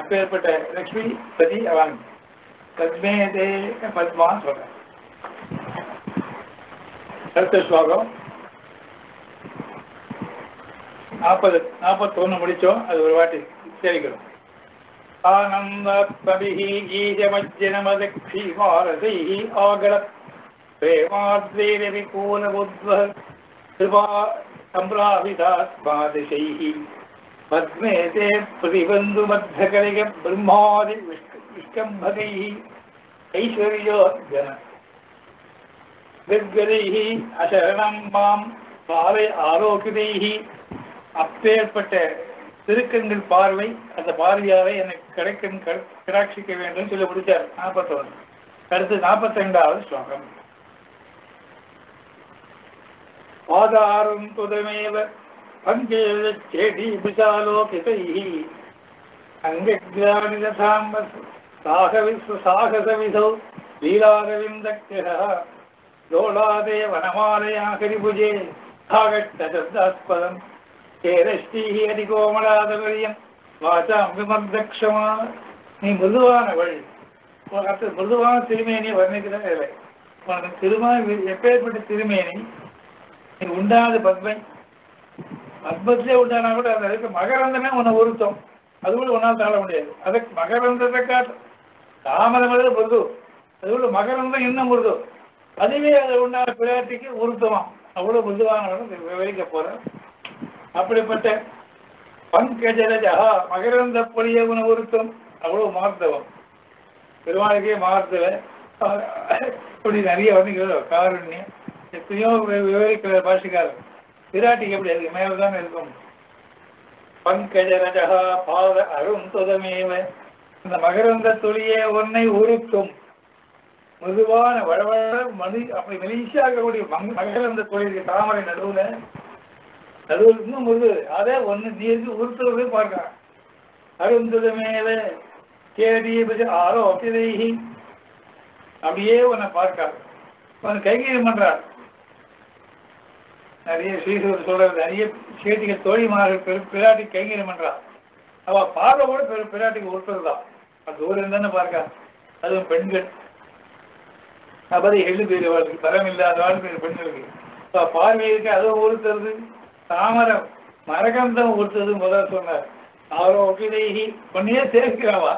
அப்பேற்பட்ட லட்சுமி பதி அவன் பத்மே தே பத்மான்னு சொல்றான். அடுத்த ஸ்லோகம் நாற்பது நாற்பத்தொன்னு முடிச்சோம். அது ஒரு வாட்டி சேரிக்கிறோம். ஆனந்த பபிஹி ஈஜமஜ்ஜனமதக்ஷி மாரதைஹி ஆகல பிரேமாத்வேரவி கூலபுத்வ கிருபா சம்பிராபிதாத்மாதிஷைஹி பத்மே தே பிரதிபந்து மத்தகலிக பிரம்மாதி விஷ்கம்பகைஹி ஐஸ்வர்யோத்கன திர்கதைஹி அசரணம் மாம் பாவை ஆரோக்கிதைஹி. அப்பேற்பட்ட திருக்கண்கள் பார்வை, அந்த பார்வையாவே எனக்கு கிடைக்கும் கடாட்சிக்க வேண்டும் சொல்லி முடிச்சார். நாற்பத்தொன்று. அடுத்து நாற்பத்தி ரெண்டாவது ஸ்லோகம். ஆதாரம் துதமேவ பங்கேத சேடி விசாலோகிதை அங்ககிராணிதாம் சாகசவிசௌ லீலாரவிந்தக்ஷா லோலாதே வனமாலயா ஹரிபுஜே காகட்டசப்தாஸ்பதம் கேரஷ்டிஹி அதிகோமலாதவரியம் வாசாம் விமர்தக்ஷமா. நீ மிருதுவானவள், உனக்கு மிருதுவான திருமேனியை வர்ணிக்கிறேன். இல்லை உனக்கு திருமண எப்பேற்பட்ட திருமேனி நீ உண்டாத பத்மை பத்மத்திலே உண்டானா கூட அதுக்கு மகரந்தமே உன்னை உறுத்தும், அது கூட உன்னால் தாழ முடியாது. அதுக்கு மகரந்தத்தை காட்டு தாமதம் முதல் பொருது, அது கூட மகரந்தம் இன்னும் பொருது, அதுவே அது உண்டான பிராட்டிக்கு உறுத்தமா, அவ்வளோ பொதுவானவர்கள் விவரிக்க போறார். அப்படிப்பட்ட பங்கஜரஜா மகரந்த பொழிய உன உறுத்தும், அவ்வளோ மார்த்தவம் பெருமாளுக்கே மார்த்தல. இப்படி நிறைய வந்து காருண்யம் எப்படியோ விவரிக்கிற பாஷைக்காரர். பிராட்டிக்கு எப்படி அதுக்கு மேலதான் இருக்கும். பங்கஜரஜா பாத அருந்ததமேவ, அந்த மகரந்த தொழியே ஒன்னை உறுத்தும், மதுவான வளவள மணி அப்படி மெலிசாக்கக்கூடிய மகரந்த தொழிலுக்கு தாமரை நடுவுல நடுவில் இன்னும் முது அதே ஒன்று நீருக்கு உறுத்துறது பார்க்கலாம். அருந்ததமேவ கேரிய ஆரோ அபிதைகி, அப்படியே உன்னை பார்க்காரு உன் கைகீழம் பண்றார். நிறைய ஸ்ரீசர் சொல்றது நிறைய சேட்டிகள் தோழிமார்கள் பிராட்டி கைங்கரியம் பண்றான். அவ பார்வை கூட பிராட்டிக்கு ஒருத்தருதான், அது தூரம் தானே பார்க்க, அதுவும் பெண்கள் அப்படி எழு பெரியவாளுக்கு பலம் இல்லாதவாளுக்கு பெண்களுக்கு அவ பார்வையிருக்கு, அதுவும் ஒருத்தருது தாமரம் மரகந்தம் ஒருத்தது முதல் சொன்னார். அவரோ ஒப்பிதைகி பொண்ணையே சேர்க்கிறாவா,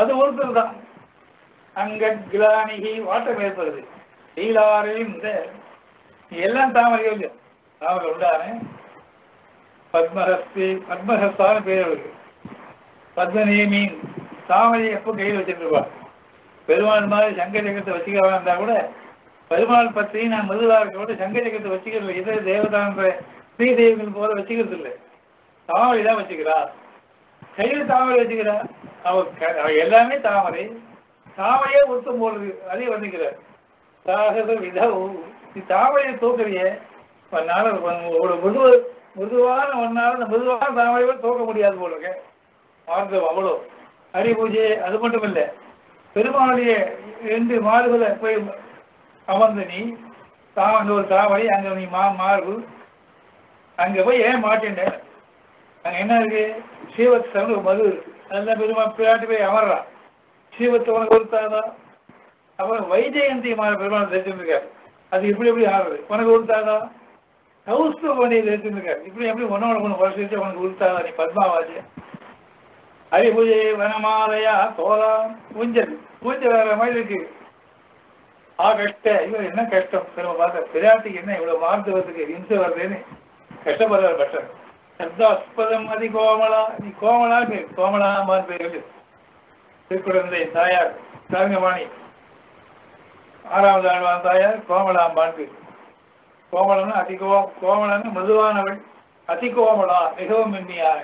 அது ஒருத்தர் தான். அங்கி வாட்டம் ஏற்படுது நீலாரையும் இந்த எல்லாம் தாமரையும் இல்லையா தாமரை உண்டானே. பத்மஹஸ்தி பத்மஹஸ்தான பேரவர்கள் பத்மநேமின் தாமரையை எப்போ கையில் வச்சுருப்பா. பெருமாள் மாதிரி சங்கஜகத்தை வச்சுக்கிறவா இருந்தா கூட பெருமாள் பற்றி நான் மதுவாக இருக்க கூட சங்கஜகத்தை வச்சுக்கிறதில்லை, இதே தேவதான்ற ஸ்ரீ தெய்வங்கள் போல வச்சுக்கிறது இல்லை, தாமரை தான் வச்சுக்கிறா, கையில் தாமரை வச்சுக்கிறா. அவ எல்லாமே தாமரை, தாமரையே ஒருத்தம் போடுறது அதே வந்துக்கிறார். சாகச விதவு நீ தாமரையை தூக்குறிய ஒன்னால ஒரு முது முதுவான ஒன்னால அந்த முதுவான தாமரையோட தூக்க முடியாது போல இருக்க மார்க்கம் அவ்வளோ. ஹரி பூஜை அது மட்டும் இல்லை, பெருமாளுடைய ரெண்டு மார்புல போய் அமர்ந்து நீ தாமரை ஒரு தாமரை அங்கே நீ மா மார்பு அங்கே போய் ஏன் மாட்டேன் அங்கே என்ன இருக்கு சீவத்தவனுக்கு ஒரு மது இருக்கு, அதெல்லாம் பெருமா பிராட்டி போய் அமர்றான். சீவத்தவனுக்கு ஒருத்தாதான் அப்புறம் வைஜெயந்தி மாற பெருமாள் தெரிஞ்சிருக்காரு, அது இப்படி எப்படி ஆடுறது உனக்கு உறுத்தாதா. கௌஸ்து பண்டிகை தெரிஞ்சிருக்காரு, இப்படி எப்படி ஒன்னோட ஒன்று வருஷம் உனக்கு உறுத்தாதா நீ பத்மாவாஜி. ஹரி பூஜை வனமாலையா தோலா ஊஞ்சல் ஊஞ்சல் வேற மாதிரி இருக்கு. ஆ கஷ்ட இவர் என்ன கஷ்டம் பெருமை பார்த்த பிராட்டிக்கு என்ன இவ்வளவு மார்த்தவத்துக்கு இம்சை வருதுன்னு கஷ்டப்படுறாரு. கஷ்டம் சப்தாஸ்பதம் அதி கோமலா, நீ கோமலா பேர் கோமலாமான் பேர் திருக்குழந்தை தாயார் சாரங்கபாணி ஆறாவது ஆழ்வான் தாயார் கோமலாம்பான். கோமலம்னு அதி கோ கோமலன்னு மதுவானவள், அதி கோமலா மிகவும் மென்மையான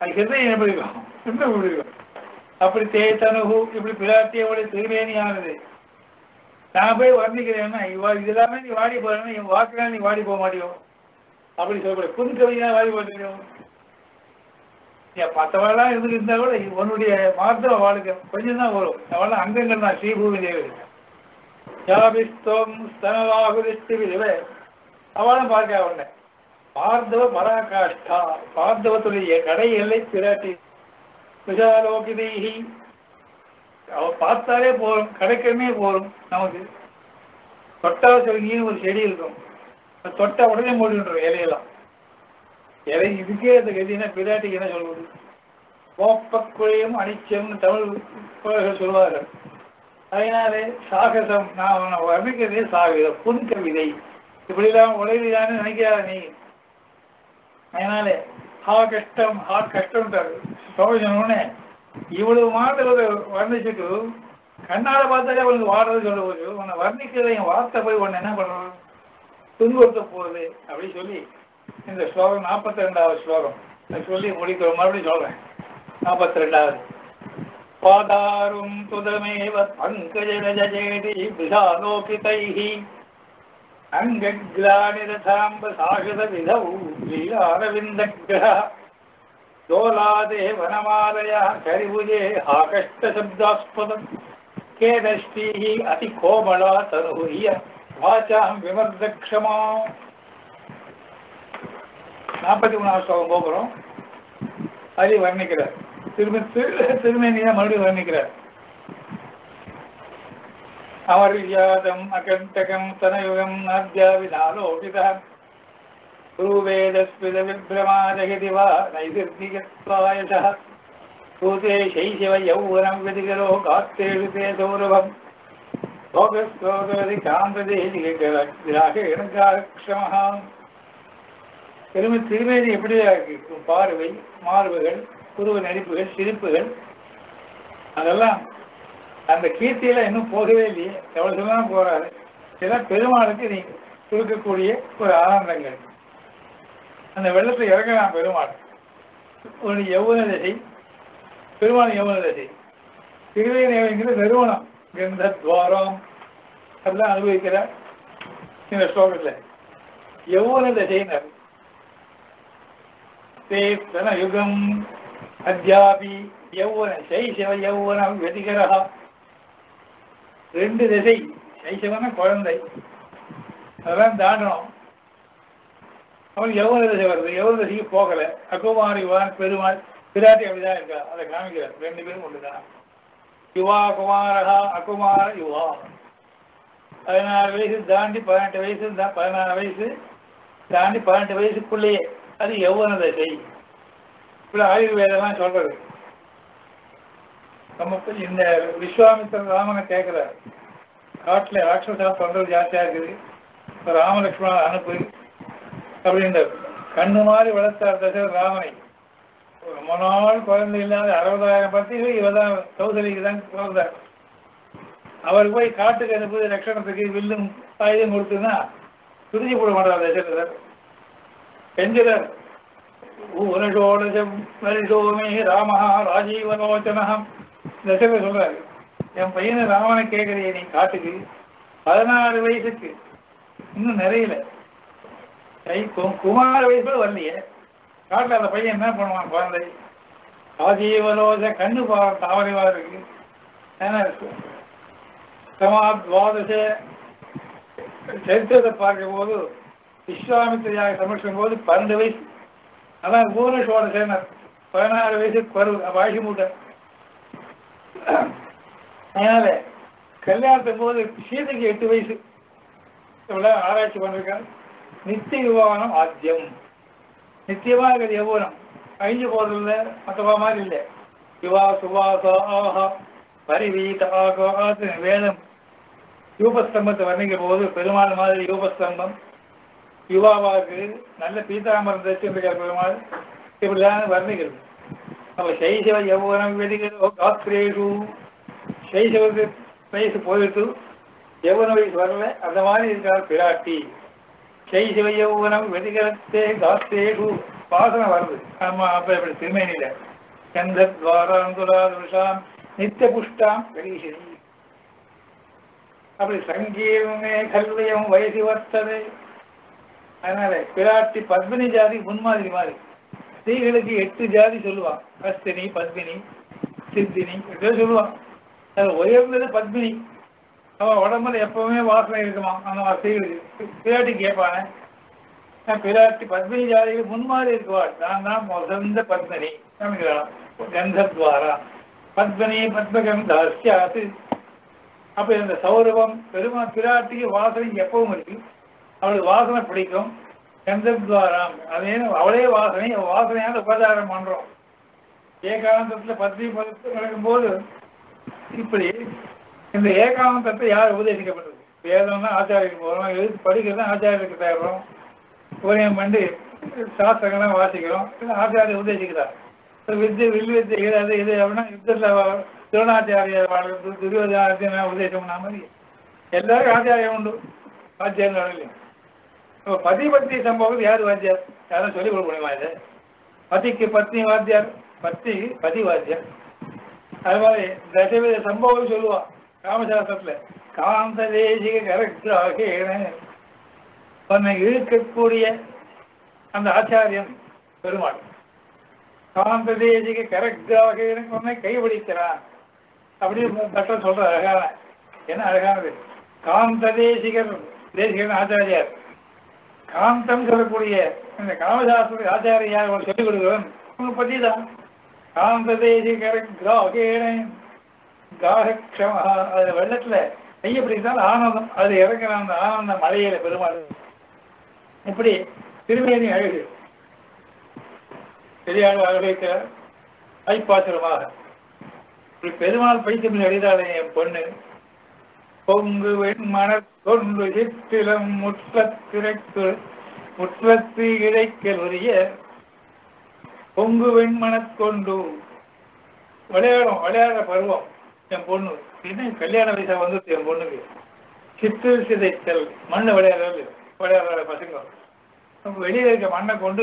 அது ஹிருதயம் எப்படி இருக்கும் இன்னும் இப்படி இருக்கும். அப்படி தே தனுகு இப்படி பிராட்டியோட திருமேனியானது. நான் போய் வர்ணிக்கிறேன்னா இவ்வா இது எல்லாமே நீ வாடி போறேன்னா என் வாக்குலாம் நீ வாடி போக மாட்டியோ, அப்படி சொல்லக்கூடாது. புதுக்கவிதான் வாடி போட்டியோ, மற்றவெல்லாம் இருந்துக்கிட்டா கூட உன்னுடைய மாத்திரம் வாழ்க்கை கொஞ்சம் தான் வரும். அவெல்லாம் அங்கங்கள் தான் ஸ்ரீபூமி தேவை. அவளும் பார்க்க உடனே பார்தவ பராகாஷ்டா பார்தவத்துடைய கடை எல்லை பிராட்டி விஷாலோகிதேகி, அவ பார்த்தாலே போறோம் கடைக்கமே போறோம். நமக்கு தொட்டா சொல்லி ஒரு செடி இருக்கும், தொட்டா உடனே மூடின்றோம் இலையெல்லாம் இலை. இதுக்கே அந்த கதினா பிராட்டிக்கு என்ன சொல்வது கோப்பக்குழையும் அனிச்சம்னு தமிழ் சொல்வார்கள். அதனாலே சாகசம் நான் உன்னை வர்ணிக்கிறதே சாகசம் புன்கவிதை, இப்படிலாம் உலகிலான்னு நினைக்கிறார் நீ. அதனாலே ஹா கஷ்டம் ஹா கஷ்டம் சோழனே இவ்வளவு மாதத்தை வர்ணிச்சுட்டு கண்ணால பார்த்தாலே அவனுக்கு வாடுறது சொல்ல போது உன்னை வர்ணிக்கிறத என் வார்த்தை போய் உன்னை என்ன பண்ணுறது துன்புறுத்த போகுது அப்படின்னு சொல்லி இந்த ஸ்லோகம் நாற்பத்தி ரெண்டாவது ஸ்லோகம் அதை சொல்லி முடிக்கிற மறுபடியும் சொல்கிறேன். நாற்பத்தி ரெண்டாவது பாதாரும் துதமேவ பங்கஜரஜேதி விசாலோகிதைஹி அங்கக்லானிரதாம்ப சாகத விதௌ லீலாரவிந்தக்ரஹ தோலாதே வனமாலயா கரிபுஜே ஆகஷ்டசப்தாஸ்பதம் கேதஷ்டீஹி அதி கோமலா தனுஹிய வாசாம் விமர்தக்ஷமா. நாற்பத்தி மூணாவது ஸ்லோகம் போகிறோம். அது வர்ணிக்கிறார் திரும திருமேனியா மறுபடியும் வர்ணிக்கிறார். அவரியாதம் அகண்டகம் தனயுகம் நாத்யாவினாலோகிதம் सूवेदस्मिदविभ्रमादहिति वा नैसर्गिकस्वायशः सूते शैशव यौवनं व्यतिकरो कास्तेषु ते सौरभं भोगस्तोदधिकान्तदेहिकग्राहेणगाक्षमः। திரும்ப திருமேனி எப்படியா இருக்கும் பார்வை, மார்புகள், குருவ நெறிப்புகள், சிரிப்புகள், அதெல்லாம் அந்த கீர்த்தியில இன்னும் போகவே இல்லையே, எவ்வளவு தான் போறாரு. இதெல்லாம் பெருமாளுக்கு நீ கொடுக்கக்கூடிய ஒரு ஆனந்தங்கள். அந்த வெள்ளத்தை இறங்கலாம் பெருமாள். ஒரு யௌவன தசை, பெருமாள் யௌவன தசை, திருவே நேவங்கிற நிறுவனம் கந்த துவாரம் அதெல்லாம் அனுபவிக்கிற இந்த ஸ்லோகத்தில் யௌவன தசைன்னு யுகம் அத்தியாபி யௌவன சைசவ யௌவனம் வெதிகரா. ரெண்டு திசை, சைசவன குழந்தை, அதெல்லாம் தாண்டணும். அவன் யௌவன திசை வருது, யௌவன திசைக்கு போகலை. அகுமார் யுவான் பெருமாள் பிராட்டி அப்படிதான் இருக்கா, அதை காமிக்கிறார். ரெண்டு பேரும் ஒன்றுதான். யுவா குமாரா அகுமார யுவா. பதினாறு வயசு தாண்டி பதினெட்டு வயசு பதினாறு வயசு தாண்டி பதினெட்டு வயசுக்குள்ளேயே அது யௌவன தசை. இப்படி ஆயுர்வேதெல்லாம் சொல்றது. நம்ம இந்த விஸ்வாமித்திரன் ராமனை கேட்கிறார், காட்டில் ராட்சஸா சொல்றது ஜாஸ்தியா இருக்குது, இப்போ ராமலட்சுமண அனுப்பு அப்படின்ற. கண்ணு மாதிரி வளர்த்தார் தசரத ராமனை. ரொம்ப நாள் குழந்தை இல்லாத அறுபதாயிரம் பத்திரிகை இவதான் கௌசலிக்கு தான் குழந்தார். அவர் போய் காட்டுக்கு அனுப்புது லட்சணத்துக்கு வில்லும் ஆயுதம் கொடுத்துன்னா துருதி போட மாட்டார் தசரதர். பெஞ்சிடர் உனஷோடசம் மரிஷோமே ராமஹா ராஜீவலோச்சனம். தசரதர் சொல்றாரு, என் பையனை ராமனை கேட்கறிய நீ காட்டுக்கு, பதினாறு வயசுக்கு இன்னும் நிறையில குமார வயசுல வரலையே, காட்டில் அந்த பையன் என்ன பண்ணுவான் குழந்தை? ஆஜீவலோச கண்ணு பா தாவரைவா இருக்கு. ஏன்னா சமா துவாதச சரித்திரத்தை பார்க்கும் போது விஸ்வாமித்திரையாக சமர்ப்பிக்கும் போது பன்னெண்டு வயசு, அதான் பூர்ண சோழசேனர் பதினாறு வயசுக்கு வருவது வாய்ச்சி மூட்டை. அதனால கல்யாணத்தும் போது சீதைக்கு எட்டு வயசு. இவ்வளோ ஆராய்ச்சி பண்ணிருக்காங்க. நித்திய யுவானம் ஆத்தியம், நித்தியமாக இருக்கிறது யௌவனம், அழிஞ்சு போதில்லை, மற்றவா மாதிரி இல்லை. யுவா சுவாசா ஆஹா பரிவீத ஆகாத்து வேதம் யூபஸ்தம்பத்தை வர்ணிக்கும் போது பெருமாள் மாதிரி யூபஸ்தம்பம் யுவாவாக்கு நல்ல பீதாமரம் தச்சுருக்க பெருமாள் இப்படிதான் வர்ணிக்கிறது. அப்போ சைசவ யௌவனம் வெதிகரோ காத்ரேஷு, சைசவத்து வயசு போயிட்டு யௌவன வயசு வரல, அந்த மாதிரி இருக்கார் பிராட்டி. சைசவ யௌவனம் வெதிகரத்தே காத்ரேஷு வாசனை வருது. ஆமாம், அப்போ இப்படி திருமேனியில கந்தத்வாராந்துராதுஷாம் நித்திய புஷ்டாம் கணீஷனி. அப்படி சங்கீர்ணே கல்வியம் வயசு வர்த்தது. அதனால பிராட்டி பத்மினி ஜாதி முன்மாதிரி மாதிரி. ஸ்திரீகளுக்கு எட்டு ஜாதி சொல்லுவான், கஸ்தினி, பத்மினி, சித்தினி எப்படியும் சொல்லுவான். அது உயர்ந்தது பத்மினி. அவன் உடம்புல எப்பவுமே வாசனை இருக்குமான். அந்த ஸ்திரீகளுக்கு பிராட்டி கேட்பானே, பிராட்டி பத்மினி ஜாதிகள் முன்மாதிரி இருக்குவாள். நான் தான் முதந்த பத்மினி அப்படிங்கிறான். கந்தத்வாரா பத்மினி பத்மகம் தாஸ்யாத்து. அப்படி அந்த சௌரவம் பெருமா பிராட்டிக்கு வாசனை எப்பவும் இருக்கு. அவளுக்கு வாசனை பிடிக்கும். கந்தத்வாராம் அதே அவளே வாசனை, வாசனையால் உபச்சாரம் பண்றோம். ஏகாந்தத்தில் பத்னி பதத்தை நடக்கும்போது இப்படி இந்த ஏகாந்தத்தை யார் உபதேசிக்கப்படுறது? வேதம்னா ஆச்சாரிக்கு போகிறோம், எழுதி படிக்கிறது தான் ஆச்சாரியருக்கு தேடுறோம், ஓரியம் பண்ணி சாஸ்திரங்கள்லாம் வாசிக்கிறோம். ஆச்சாரிய உபதேசிக்கிறார். வித்து வில் வித்து இல்லாது இது அப்படின்னா யுத்தத்தில் திருவண்ணாச்சாரிய வாழ்க்கை துரியோதன உபதேசம்னா மாதிரி எல்லாருக்கும் ஆச்சாரியம் உண்டு, வாத்தியார் நடலையும். இப்போ பதி பத்னி சம்பவம் யார் வாத்தியார்? யாரும் சொல்லிக் கொடுக்க முடியுமா? இது பதிக்கு பத்னி வாத்தியார், பத்தி பதி வாத்தியார். அது மாதிரி தசவித சம்பவம் சொல்லுவான் ராமசாஸ்திரத்தில். காந்த தேசிக கரக்தாகேன தன்னை இழுக்கக்கூடிய அந்த ஆச்சாரியன் பெருமாள். காந்த தேசிக கரக்தாகேன உன்னை கைபிடிக்கிறான் அப்படின்னு பட்டம் சொல்ற அழகான. என்ன அழகானது? காந்த தேசிகர் தேசிகன் ஆச்சாரியார். காந்தம் சொல்லக்கூடிய இந்த காமசாஸ்திர ஆச்சாரியார் அவன் சொல்லிக் கொடுக்கிறவன் பற்றி தான். காந்த தேசிகர் அதில் வெள்ளத்தில் கையப்படித்தான் ஆனந்தம். அதில் இறங்குற அந்த ஆனந்த மலையில பெருமாள். இப்படி திருமேனி அழகு பெரியார் அழகை ஐப்பாத்திரமாக இப்படி பெருமாள் பைத்தியம் எழுதாலே என் பொண்ணு பொங்கு மனக்கொண்டு சித்திலம் முற்றத்திரைக்கு முற்றத்து இழைக்கலுரிய பொங்கு வெண்மனக்கொண்டு விளையாடும் விளையாடுற பருவம் என் பொண்ணு இன்னும் கல்யாண வயசா வந்துட்டு என் பொண்ணுக்கு சித்து சிதைத்தல் மண்ணு விளையாடுறது விளையாடுற பசங்க வெளியில இருக்க மண்ணை கொண்டு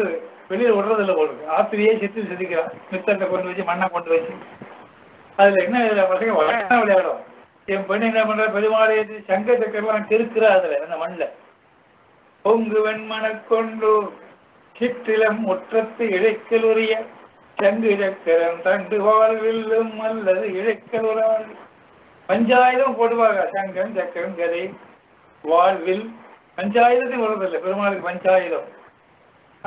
வெளியில விடுறதில்ல போடுது ஆத்திரியே சித்து சிதைக்கலாம் மித்தத்தை கொண்டு வச்சு மண்ணை கொண்டு வச்சு அதுல என்ன இதுல பசங்க விளையாட விளையாடும் என் பெண்ணு என்ன பண்ற பெருமாளே சங்க சக்கரலாம் திருக்குறா அதுல அந்த மண்ணில் பொங்கு வெண்மனை கொண்டு சிற்றிலம் முற்றத்து இழைக்கலுரிய சங்கு இழக்கிறன் தண்டு வாழ்வில்லும் அல்லது இழைக்கல் உறவாள் பஞ்சாயிரம் போடுவாங்க சங்கம் சக்கரம் கதை வாழ்வில் பஞ்சாயிரத்தையும் வர்றதில்லை பெருமாளுக்கு பஞ்சாயிரம்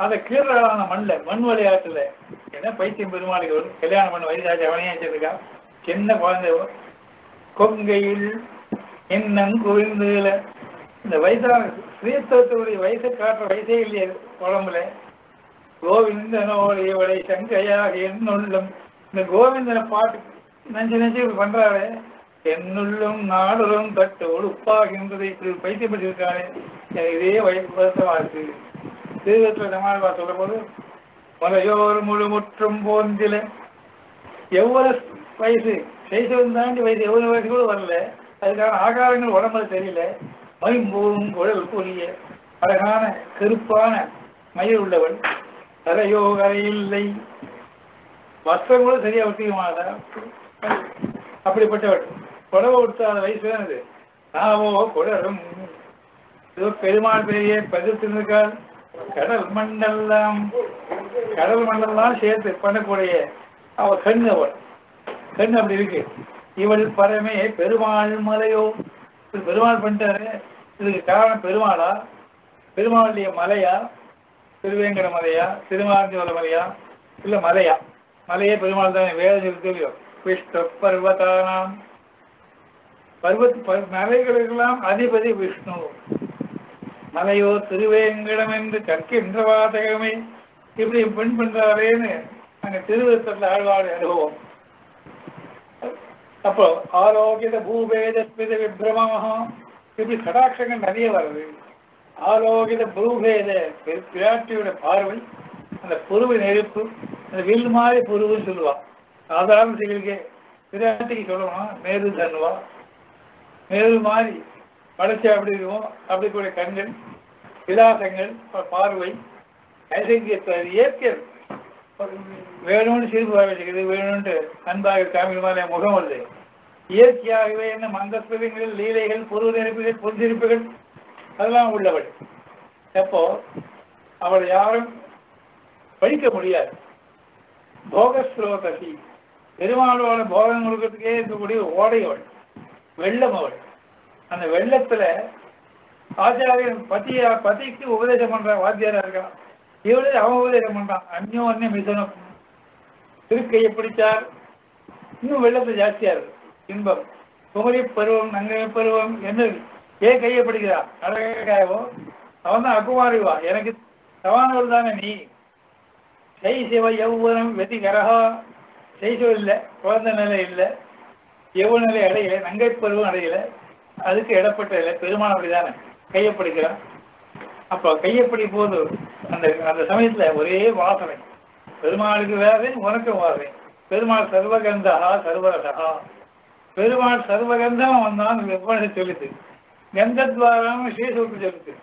அதை கீழான மண்ணில் மண் விளையாட்டுல ஏன்னா பைத்தியம் பெருமாளுக்கு வரும் கல்யாணம் பண்ண வயசாச்சு அவனையும் வச்சிருக்கான் சின்ன குழந்தை கொங்கையில் எண்ணம் குவிந்துல இந்த வயசான ஸ்ரீத்துவத்தினுடைய வயசை காட்டுற வயசே இல்லையே உடம்புல கோவிந்தனோடைய வலை சங்கையாக என்னுள்ளும் இந்த கோவிந்தனை பாட்டு நினைச்சு நினைச்சு பண்றாரு என்னுள்ளும் நாடலும் தட்டு ஒழுப்பாகின்றது இப்படி பைத்தியப்பட்டிருக்காரு இதே வயசுமா இருக்கு திருவத்தில் சமாளிப்பா சொல்ற போது மலையோர் முழு முற்றும் போந்தில எவ்வளவு வயசு சைசவன் தாண்டி வயசு எவ்வளவு வயசு கூட வரல அதுக்கான ஆகாரங்கள் உடம்புல தெரியல மைம்பூம் குழல் கூறிய அழகான கருப்பான மயில் உள்ளவள் கரையோ கரையில்லை வஸ்திரம் கூட சரியா ஒத்திகமானதா அப்படிப்பட்டவள் புடவை கொடுத்த அந்த வயசு தானது நாவோ குடரும் ஏதோ பெருமாள் பெரிய பதிர்த்திருக்காள் கடல் மண்ணெல்லாம் கடல் மண்ணெல்லாம் சேர்த்து பண்ணக்கூடிய அவள் கண் அவள் கண் அப்படி இருக்கு இவள் பரமே பெருமாள் மலையோ பெருமாள் பண்ணிட்டாரு இதுக்கு காரணம் பெருமாளா பெருமாளுடைய மலையா திருவேங்கட மலையா திருமாஞ்சோல மலையா இல்ல மலையா மலையே பெருமாள் தானே வேத தெரியும் விஷ்ணு பர்வதானாம் பர்வத்து மலைகளுக்கெல்லாம் அதிபதி விஷ்ணு மலையோ திருவேங்கடம் என்று கற்கின்ற வாதகமே இப்படி பெண் பண்றாரேன்னு நாங்க திருவிழத்துல ஆழ்வாடு அனுபவம் அப்போ ஆரோக்கிய பூபேத ஸ்மித விப்ரமஹா இப்படி கடாட்சங்கள் நிறைய வருது ஆலோகித புருவேத பிராட்டியோட பார்வை அந்த புருவ நெருப்பு அந்த வில் மாதிரி புருவுன்னு சொல்லுவான் சாதாரண சிகளுக்கே பிராட்டிக்கு சொல்லணும் மேரு தன்னுவா மேரு மாதிரி வளர்ச்சி அப்படி இருக்கும் அப்படி கூட கண்கள் விலாசங்கள் பார்வை ஐசங்கியத்தை இயற்கையது வேணும்னு சிரிப்பு வரவேற்கிறது வேணும்ன்ட்டு அன்பாக காமிக்கிற மாதிரி முகம் வருது இயற்கையாகவே என்ன மந்தஸ்மிதங்கள் லீலைகள் புருவ நெருப்புகள் பொன்சிருப்புகள் அதெல்லாம் உள்ளவள் எப்போ அவளை யாரும் படிக்க முடியாது போகஸ்ரோதசி பெருமாளோட போகம் கொடுக்கறதுக்கே இருக்கக்கூடிய ஓடையவள் வெள்ளம் அவள் அந்த வெள்ளத்துல ஆச்சாரியன் பத்திய பத்திக்கு உபதேசம் பண்றான் வாத்தியாரா இருக்கான் இவளே அவன் உபதேசம் பண்றான் அந்நியம் அன்னிய மிதனம் திருக்கையை பிடிச்சார் இன்னும் வெள்ளத்தை ஜாஸ்தியா இருக்கு இன்பம் குமரி பருவம் நங்கை பருவம் என்ன ஏன் கையை பிடிக்கிறான் நடகாயவோ அவன் தான் அக்குமாரிவா எனக்கு தவானவர் தானே நீ சைசிவ யௌவனம் வெதி கரகா சைசிவ இல்லை குழந்தை நிலை இல்லை யௌவன நிலை அடையலை நங்கை பருவம் அடையலை அதுக்கு இடப்பட்ட இல்லை பெருமாள் அப்படி தானே கையை பிடிக்கிறான் அப்போ கையை பிடிக்கும் போது அந்த அந்த சமயத்தில் ஒரே வாசனை பெருமாளுக்கு வேறு உனக்கும் வாசனை பெருமாள் சர்வகந்தகா சர்வரசகா பெருமாள் சர்வகந்தம் வந்தான் வெப்பனை சொல்லிது கந்தத்வாரம் ஸ்ரீசூட்டு சொல்லுது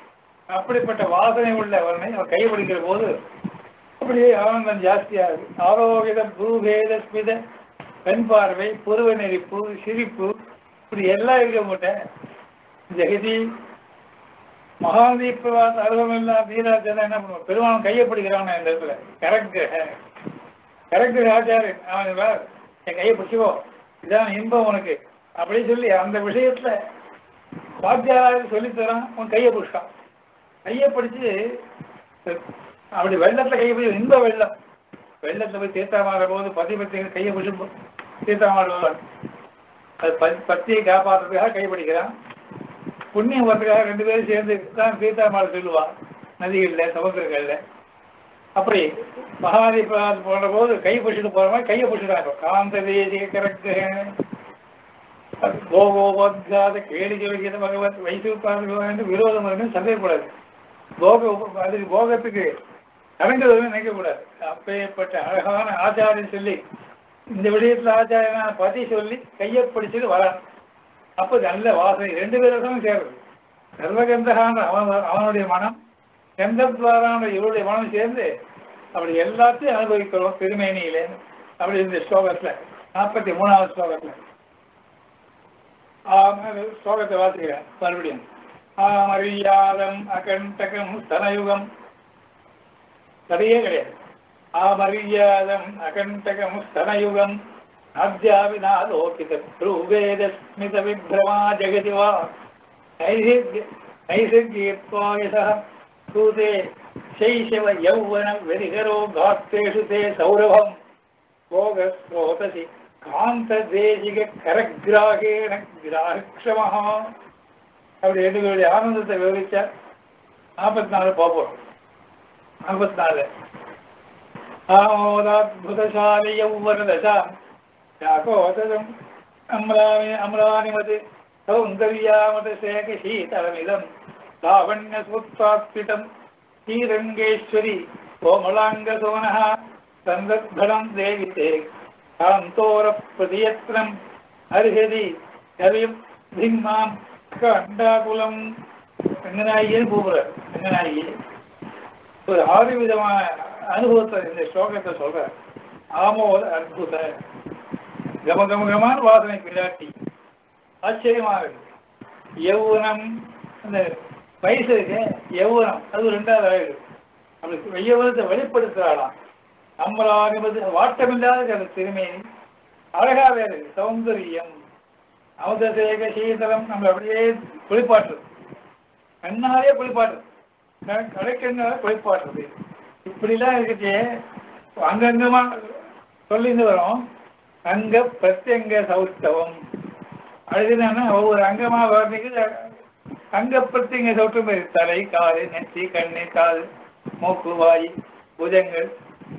அப்படிப்பட்ட வாசனை உள்ள அவனை அவன் கைப்பிடிக்கிற போது அப்படியே ஆனந்தம் ஜாஸ்தியாகுது ஆரோக்கிய பூவேத ஸ்மித கண் பார்வை புருவ நெறிப்பு சிரிப்பு இப்படி எல்லாம் இருக்க மாட்டேன் ஜெகதி மகாதீப அருவமெல்லாம் தீராஜன் என்ன பண்ணுவான் பெருமாள் கையப்பிடிக்கிறான் இந்த இடத்துல கரெக்ட் கரெக்ட் ராஜாரன் அவன் என் கையை பிடிச்சிக்கோ இதான் இன்பம் உனக்கு அப்படின்னு சொல்லி அந்த விஷயத்துல வாத்தியாராக சொல்லித்தரான் அவன் கையை பிடிச்சான் கையை பிடிச்சி அப்படி வெள்ளத்தில் கையை பிடிச்சி இன்ப வெள்ளம் வெள்ளத்தில் போய் தீர்த்தமாடுற போது பத்தி பத்தி கையை பிடிச்சி தீர்த்தமாடுவான் அது பத்தியை காப்பாற்றுறதுக்காக கைப்பிடிக்கிறான் புண்ணியம் வரதுக்காக ரெண்டு பேரும் சேர்ந்து தான் தீர்த்தமாட சொல்லுவான் நதிகளில் சமுத்திரங்களில். அப்படி மகாதி போன்ற போது கை பிடிச்சிட்டு போகிற மாதிரி கையை பிடிச்சிட்டாங்க. காந்த தேதி கரெக்டு போகோபாத கேலி ஜோகியத பகவத் வைசிப்பார்கள் என்று விரோதம் வரும்னு சந்தேகப்படாது. போக அதுக்கு போகத்துக்கு நடந்ததுன்னு நினைக்கக்கூடாது. அப்பேற்பட்ட அழகான ஆச்சாரியன் சொல்லி இந்த விடயத்தில் ஆச்சாரியனான பதி சொல்லி கையை பிடிச்சிட்டு வரான். அப்போ நல்ல வாசனை ரெண்டு பேரும் சேர்றது. சர்வகந்தகான அவன் அவனுடைய மனம், கந்தத்வாரான இவருடைய மனம் சேர்ந்து அப்படி எல்லாத்தையும் அனுபவிக்கிறோம் திருமேனியிலே. அப்படி இந்த ஸ்லோகத்தில் நாற்பத்தி மூணாவது ஸ்லோகத்தில் ஸ்லோகத்தை வாசிக்கிறேன் மறுபடியும். ஆமரியாதம் அகண்டகம் ஸ்தனயுகம், தடையே கிடையாது. ஆமரியாதம் அகண்டகம் ஸ்தனயுகம் அத்தியாவினாலோகிதூவேதஸ்மித விப்ரமா ஜெகதி வா நைசிகீத்வாயசூதே சைஷவ யௌவன வெரிகரோ காஸ்தேஷு தே சௌரவம் போகஸ்ரோதசி காந்ததேசிக கரகிராகேண கிராக்ஷமஹா. அப்படி என்னுடைய ஆனந்தத்தை விவரிச்ச நாற்பத்தி நாலு பார்ப்போம். நாற்பத்தி நாலு ஆமோதாத்புதசாலி யௌவனதசாம் யாகோதம் அம்ராணி அம்ராணிமது சௌந்தர்யாமத சேகசீதலமிதம் லாவண்யஸ்புத்தாத்பிதம் ஸ்ரீரங்கேஸ்வரி கோமலாங்கசோனஹ சந்தத்பலம் தேவி தே காந்தோரப்பிரதியத்னம் அர்ஹதி கவிம் திம்மாம் கண்டாகுலம். ரங்கநாயகின்னு கூப்பிடுறார். ரங்கநாயகி ஒரு ஆறு விதமான அனுபவத்தை இந்த ஸ்லோகத்தை சொல்றார். ஆமோத அற்புத கம கமகமான வாசனை பிராட்டி ஆச்சரியமாக இருக்கு. யௌவனம் அந்த வயசு இருக்கு, யௌவனம் அது ரெண்டாவது அழகு. அப்படி யௌவனத்தை வெளிப்படுத்துகிறாளாம். நம்மளாக வாட்டமில்லாத அந்த திருமேனி அழகாவே இருக்கு. சௌந்தரியம் அமுதசேக சீதளம் நம்மளை அப்படியே குளிப்பாட்டுறது, கண்ணாலே குளிப்பாட்டுறது, கடைக்கண்ணால குளிப்பாட்டுறது. இப்படிலாம் இருக்கிட்டே அங்கங்கமா சொல்லிருந்து வரும். அங்க பிரத்யங்க சௌத்தவம் அழுதுனா ஒவ்வொரு அங்கமா வர்ணிக்குது. அங்க பிரத்யங்க சௌத்தம் தலை, காது, நெற்றி, கண்ணு, காது, மூக்கு, வாய், புஜங்கள்,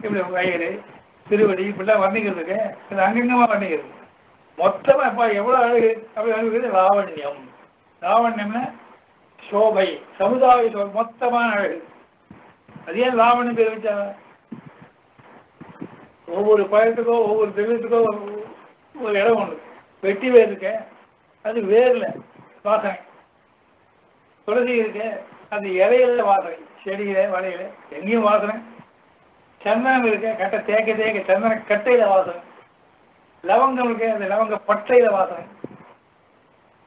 இப்படி வயிறு, திருவடி, இப்படிலாம் வர்ணிக்கிறதுக்கு அது அங்கங்கமா வர்ணிக்கிறது. மொத்தமாக இப்போ எவ்வளோ அழகு அப்படி அழகுறது லாவண்யம். லாவண்யம்னா சோபை, சமுதாய சோபை, மொத்தமான அழகு. அது ஏன் லாவண்யம் பேர் வச்சா? ஒவ்வொரு பழத்துக்கோ ஒவ்வொரு திவ்யத்துக்கோ ஒரு இடம் ஒன்று. வெட்டி வேர் இருக்கு, அது வேரில் வாசனை. துளசி இருக்கு, அது இலையில வாசனை, செடியில வலையில எங்கேயும் வாசனை. சந்தனம் இருக்கு, கட்டை தேக்க தேக்க சந்தன கட்டையில வாசனை. லவங்கம் இருக்கு, அந்த லவங்க பட்டையில வாசனை.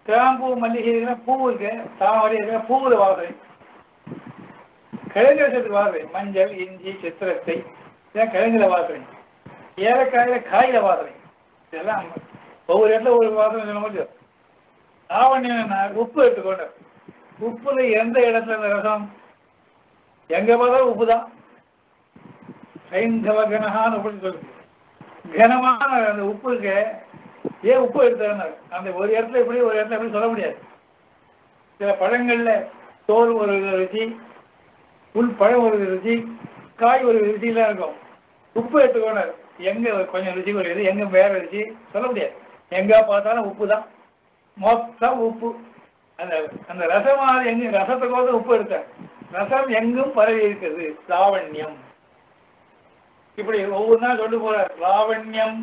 கிராம்பூ, மல்லிகை இருக்குன்னா பூ இருக்கு, தாமரை இருக்குன்னா பூவுல வாசனை. கலைஞரசத்துக்கு வாசனை மஞ்சள், இஞ்சி, சித்திரத்தை, இதெல்லாம் கலைஞர வாசனை. ஏலக்காயில காயில வாசனை. இதெல்லாம் ஒவ்வொரு இடத்துல ஒரு வாசனை சொல்ல முடியும். லாவண்யம் உப்பு எடுத்துக்கொண்ட, உப்புல எந்த இடத்துல இந்த ரசம் எங்க பார்த்தாலும் உப்பு தான். சைந்தவ கனகான்னு உப்புன்னு சொல்லுது. கனமான அந்த உப்புக்கு ஏன் உப்பு எடுத்தாங்க? அந்த ஒரு இடத்துல இப்படி ஒரு இடத்துல எப்படி சொல்ல முடியாது. சில பழங்கள்ல தோல் ஒரு ருச்சி, உள் பழம் ஒரு ருச்சி, காய் ஒரு ருச்சிலாம் இருக்கும். உப்பு எடுத்துக்கோனார் எங்கே கொஞ்சம் ருச்சி குறையுது, எங்கே வேற ருச்சி சொல்ல முடியாது. எங்கே பார்த்தாலும் உப்பு தான், மொத்தம் உப்பு. அந்த அந்த ரசமான எங்கேயும் ரசத்துக்கோசம் உப்பு எடுத்தார். ரசம் எங்கும் பரவி இருக்குது லாவண்யம். இப்படி ஒவ்வொரு நாள் சொல்லி போறார். லாவண்யம்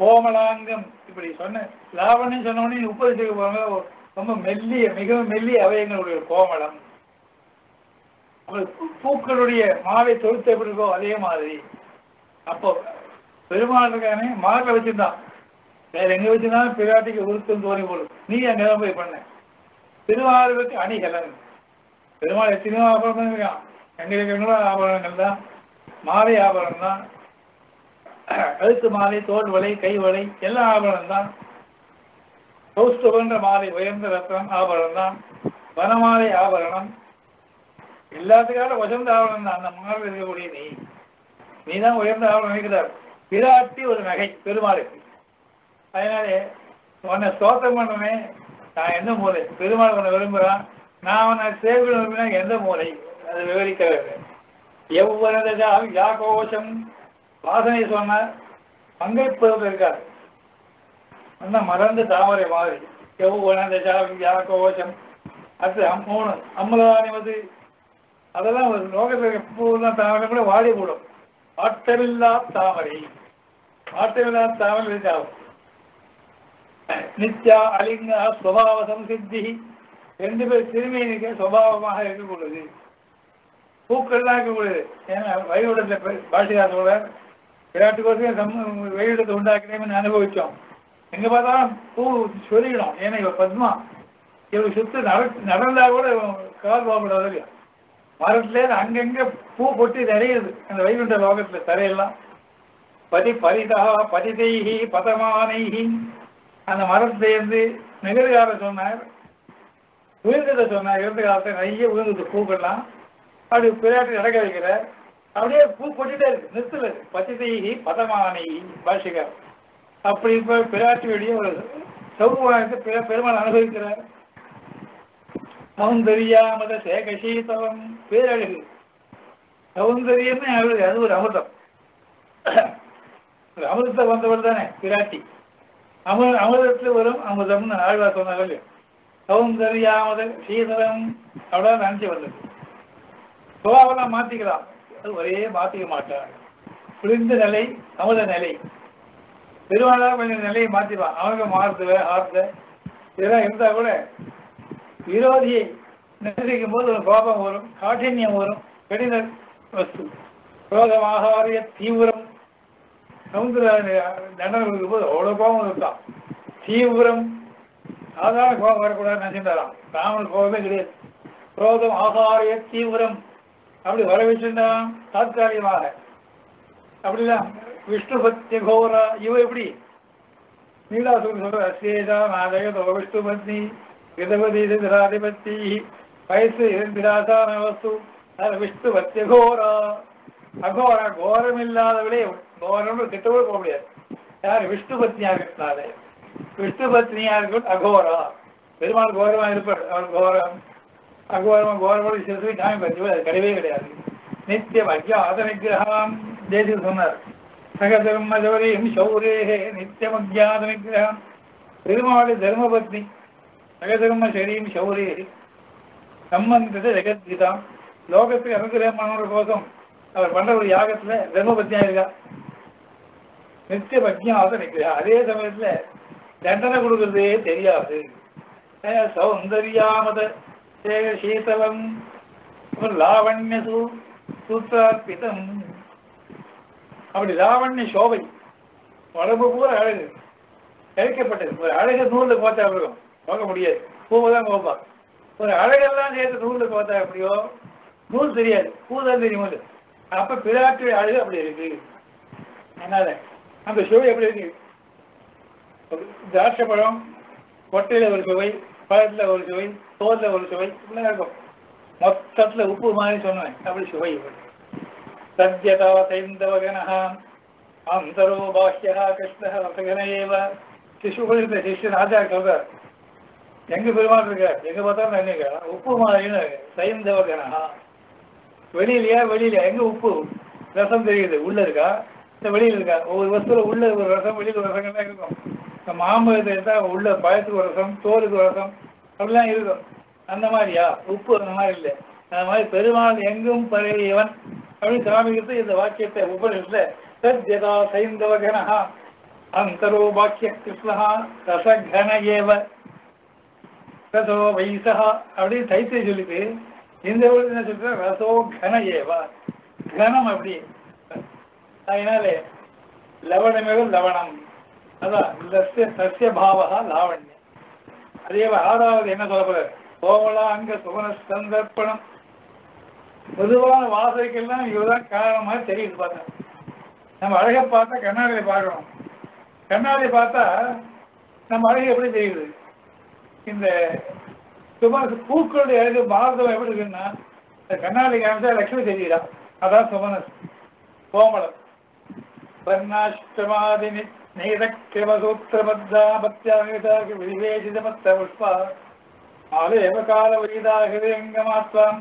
கோமலாங்கம் இப்படி சொன்ன. லாவண்யம் சொன்னோடனே உபரிசிக்க போறாங்க. ரொம்ப மெல்லிய, மிகவும் மெல்லிய அவயங்களுடைய கோமலம். பூக்களுடைய மாவை தொழுத்த எப்படி இருக்கோ அதே மாதிரி. அப்போ பெருமாள் இருக்கானே மார்பை வச்சிருந்தான், வேற எங்க வச்சிருந்தாலும் பிராட்டிக்கு உருத்தம் தோணி போடும். நீ அங்கே தான் போய் பண்ண திருவாரூருக்கு அணிகலன். பெருமாள் எத்தனையோ ஆபரணம் இருக்கான், எங்க இருக்கிறவங்களோ ஆபரணங்கள் தான், மாலை ஆபரணம் தான். கழுத்து மாலை, தோல் வலை, கை வலை, எல்லா ஆபரணம் தான். கௌஸ்துபன்ற மாலை, உயர்ந்த ரத்தம் ஆபரணம் தான். வனமாலை ஆபரணம், எல்லாத்துக்காக உயர்ந்த ஆபரணம் தான். அந்த மாலை இருக்கக்கூடிய நீ நீ தான் உயர்ந்த ஆபரணம் நினைக்கிறார் பிராட்டி. ஒரு நகை பெருமாளுக்கு. அதனாலே உன்னை ஸ்தோத்திரம் பண்ணமே நான் எந்த மூலை பெருமாள் உன்னை விரும்புகிறான், நான் உன்னை சேவை விரும்பினா எந்த மூலை அது விவரிக்கிறது. எவ்வளவு யாகோஷம் வாசனை சொன்ன பங்கை போது இருக்காரு, அந்த மறந்து தாமரை மாதிரி. எவ்வளவு யாகோஷம் அடுத்து அம்மோனு அம்மலானது அதெல்லாம் ஒரு லோகத்தில் எப்போதான் தாமரை கூட வாடி போடும். ஆட்டமில்லா தாமரை, ஆட்டமில்லா தாமரை இருக்காகும். நித்யா அலிங்க சுபாவ சம்சித்தி, ரெண்டு பேர் திரும்பியினுக்கே சுபாவமாக இருக்கக்கூடாது, பூக்கள் தான் இருக்கக்கூடாது. ஏன்னா வழிவிடத்தில் பாஷிகாசோட விராட்டுக்கோசம் வழிவிடத்தை உண்டாக்கினேன்னு அனுபவித்தோம். எங்கே பார்த்தாலும் பூ சொருகிடும். ஏன்னா இவ பத்மா, இவருக்கு சுற்று நட நடந்தால் கூட கால் போகக்கூடாது இல்லையா. மரத்துலேருந்து அங்கங்கே பூ பொட்டி நிறையுது அந்த வைகுண்ட லோகத்தில் தரையெல்லாம். பதி பரிதா பதிதைகி பதமானைகி, அந்த மரத்துலேருந்து நிகழ்கால சொன்னார், உயிர்கதை சொன்னார். இருந்து காலத்தில் நிறைய உயிர்கது பூக்கள்லாம் அப்படி பிள்ளையாட்டு நடக்க வைக்கிற அப்படியே பூ கொட்டிட்டே இருக்கு, நிறுத்தல இருக்கு. பத்திதைகி பதமானை பாஷிகர் அப்படி இப்போ பிள்ளையாட்டியுடைய ஒரு சௌகவாயத்தை பிற பெருமாள் அனுபவிக்கிறார். சௌந்தரியாமத சேகசீதம் பேரழகு, சௌந்தரியமே அழகு, அது ஒரு அமிர்தம். ஒரு அமிர்தத்தை வந்தவர் தானே பிராட்டி, அம அமிர்தத்தில் வரும் அமிர்தம்னு ஆழ்வார் சொன்னாங்க இல்லையா. சௌந்தரியாமத சீதளம் அப்படிதான் நினைச்சு வந்தது. சுபாவெல்லாம் மாற்றிக்கலாம், அது ஒரே மாற்றிக்க மாட்டார். புரிந்த நிலை அமிர்த நிலை, பெருமாளாக கொஞ்சம் நிலையை மாற்றிப்பான். அவனுக்கு மாறுதுவ ஆர்த்த இதெல்லாம் இருந்தால் கூட விரோதியை நேசிக்கும் போது ஒரு கோபம் வரும், காட்டின்யம் வரும், கடின வஸ்து ரோகமாக தீவிரம். சமுதிர தண்டனை போது அவ்வளோ கோபம் இருக்கான், தீவிரம். சாதாரண கோபம் வரக்கூடாதுன்னு நினைச்சுட்டாராம். ராமன் கோபமே கிடையாது. குரோதம் ஆகாரிய தீவிரம் அப்படி வர வச்சுட்டான் தாத்காலிகமாக. அப்படிலாம் விஷ்ணு பத்னி கோரா இவ எப்படி நீலாசூர் சொல்ற அசேதா நாதகதோ விஷ்ணு பத்னி கிருதபதி திராதிபத்தி வயசு திராசான வஸ்து அது விஷ்ணு பத்னி கோரா. அகோரா கோரம் இல்லாதவளே, கோரம்னு திட்டவோடு போக முடியாது. யார் விஷ்ணு பத்னியாக இருக்கிறாரு, விஷ்ணு பத்னியாக இருக்கட்டும். அகோரா பெருமாள் கோரமா இருப்பார், அவர் கோரம் அகோரமா கோரமோட சேர்த்து காமி பற்றி அது கிடையவே கிடையாது. நித்தியம் அஜ்ஞாத நிகிரகம் தேசிய சொன்னார். சக தர்ம சௌரியம் சௌரேகே நித்தியம் அஜ்ஞாத நிகிரகம். பெருமாளுடைய தர்மபத்னி சக தர்ம சரியும் சௌரேகி சம்பந்தத்தை ஜெகத்கீதாம். லோகத்துக்கு அனுகிரகமானவர் கோசம் அவர் பண்ற ஒரு யாகத்துல தர்மபத்னியா இருக்கா. நித்தியம் அஜ்ஞாத நிகிரகம். அதே சமயத்துல தண்டனை கொடுக்கறதே தெரியாது. சௌந்தரியாமத சீதலம் லாவண்ய சூத்திரார்பிதம் அப்படி லாவண்ய சோபை உடம்பு பூரா அழகு இழைக்கப்பட்டது. ஒரு அழகு நூலில் கோத்தா இருக்கும், போக முடியாது, பூவை தான் கோப்பா. ஒரு அழகெல்லாம் சேர்த்து நூலில் கோத்தா எப்படியோ, நூல் தெரியாது, பூதான் தெரியும். அப்போ பிராட்டிய அழகு அப்படி இருக்கு. அதனால அந்த சுவை எப்படி இருக்கு. திராட்சை பழம் கொட்டையில் ஒரு சுவை, பழத்தில் ஒரு சுவை, தோலில் ஒரு சுவை, இப்படிலாம் இருக்கும். மொத்தத்தில் உப்பு மாதிரி சொன்னேன் அப்படி சுவை. இப்படி சத்யதா தைந்தவகனா அந்தரோ பாஹ்யா கிருஷ்ண ரசகனேவ சிசுகுளித்த சிஷ்யன் ஆச்சார் சொல்றார். எங்க பெருமாள் இருக்கார், எங்க பார்த்தாலும் நினைக்கிறார் உப்பு மாதிரின்னு. தைந்தவகனா வெளியிலையா, வெளியில எங்க உப்பு ரசம் தெரியுது, உள்ள இருக்கா இந்த வெளியில் இருக்கா. ஒவ்வொரு வசூல உள்ள ஒரு ரசம், வெளியில் ரசங்கள்லாம் இருக்கும். இந்த மாம்பழத்தை தான் உள்ள பழத்துக்கு ஒரு ரசம், தோலுக்கு ஒரு ரசம் அப்படிலாம் இருக்கும். அந்த மாதிரியா உப்பு, அந்த மாதிரி இல்லை. அந்த மாதிரி பெருமாள் எங்கும் பரவியவன் அப்படின்னு காமிக்கிறது இந்த வாக்கியத்தை உபநிஷத்துல. சத்யதா சைந்தவகனா அந்தரோ பாக்கிய கிருஷ்ணஹா ரசகன ஏவ ரசோ வைசஹா அப்படின்னு தைத்திய சொல்லிட்டு இந்த ஊருக்கு என்ன சொல்ற, ரசோ கன ஏவா கனம் அப்படி. அதனால லவணமேவ லவணம், அதான் லஸ்ய சஸ்ய பாவகா லாவண்யம். அதே ஆறாவது என்ன சொல்லப்படுற, கோவலா அங்க சுகன சந்தர்ப்பணம். பொதுவான வாசனைக்கெல்லாம் இவ்வளோதான் காரணமாக தெரியுது. பார்த்தா நம்ம அழகை பார்த்தா கண்ணாடியை பார்க்கணும். கண்ணாடியை பார்த்தா நம்ம அழகு எப்படி தெரியுது. இந்த சுமன பூக்களுடைய அழகு பாரதம் எப்படி இருக்குன்னா, இந்த கண்ணாடி காமிச்சா லட்சுமி தெரியுதா, அதான் சுமனஸ் கோமலம். வர்ணாஷ்டமாதினி நீதக்கிரமசூத்திரபத்தாபத்தியாவிவேசிதமத்த புஷ்பா ஆலேவ கால வைதாகிரங்கமாத்வாம்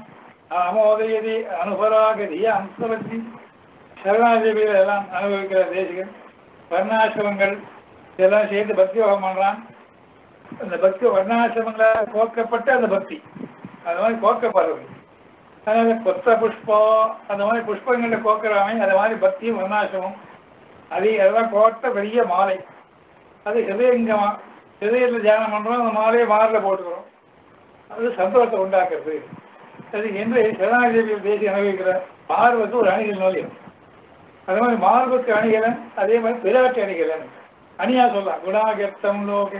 ஆமோதயதி அனுபராகதிய அம்சவத்தி சரணாஜபியில் எல்லாம் அனுபவிக்கிற தேசிகன் வர்ணாசிரமங்கள் இதெல்லாம் சேர்த்து பக்தி யோகம் பண்ணுறான். அந்த பக்தி வர்ணாசிரமங்களை கோக்கப்பட்ட அந்த பக்தி அது மாதிரி கோக்கப்படுவது. அதனால கொத்த புஷ்பம் அந்த மாதிரி புஷ்பங்களில் கோக்குறாமே அந்த மாதிரி பக்தியும் வர்ணாசிரமும் அது அதெல்லாம் கோட்ட பெரிய மாலை அது ஹிருதயங்கமாக ஹிருதயத்தில் தியானம் பண்ணுறோம். அந்த மாலையை மாரில் போட்டுக்கிறோம். அது சந்தோஷத்தை உண்டாக்குறது. அது என்று சரணாஜபியில் தேசி அனுபவிக்கிற மார்புக்கு ஒரு அணுகில் நோய். அது மாதிரி மார்புக்கு அணுகிறன் அதே மாதிரி பிராட்டி அணுகிறன் அணியா சொல்லலாம். குணாகர்த்தம் லோக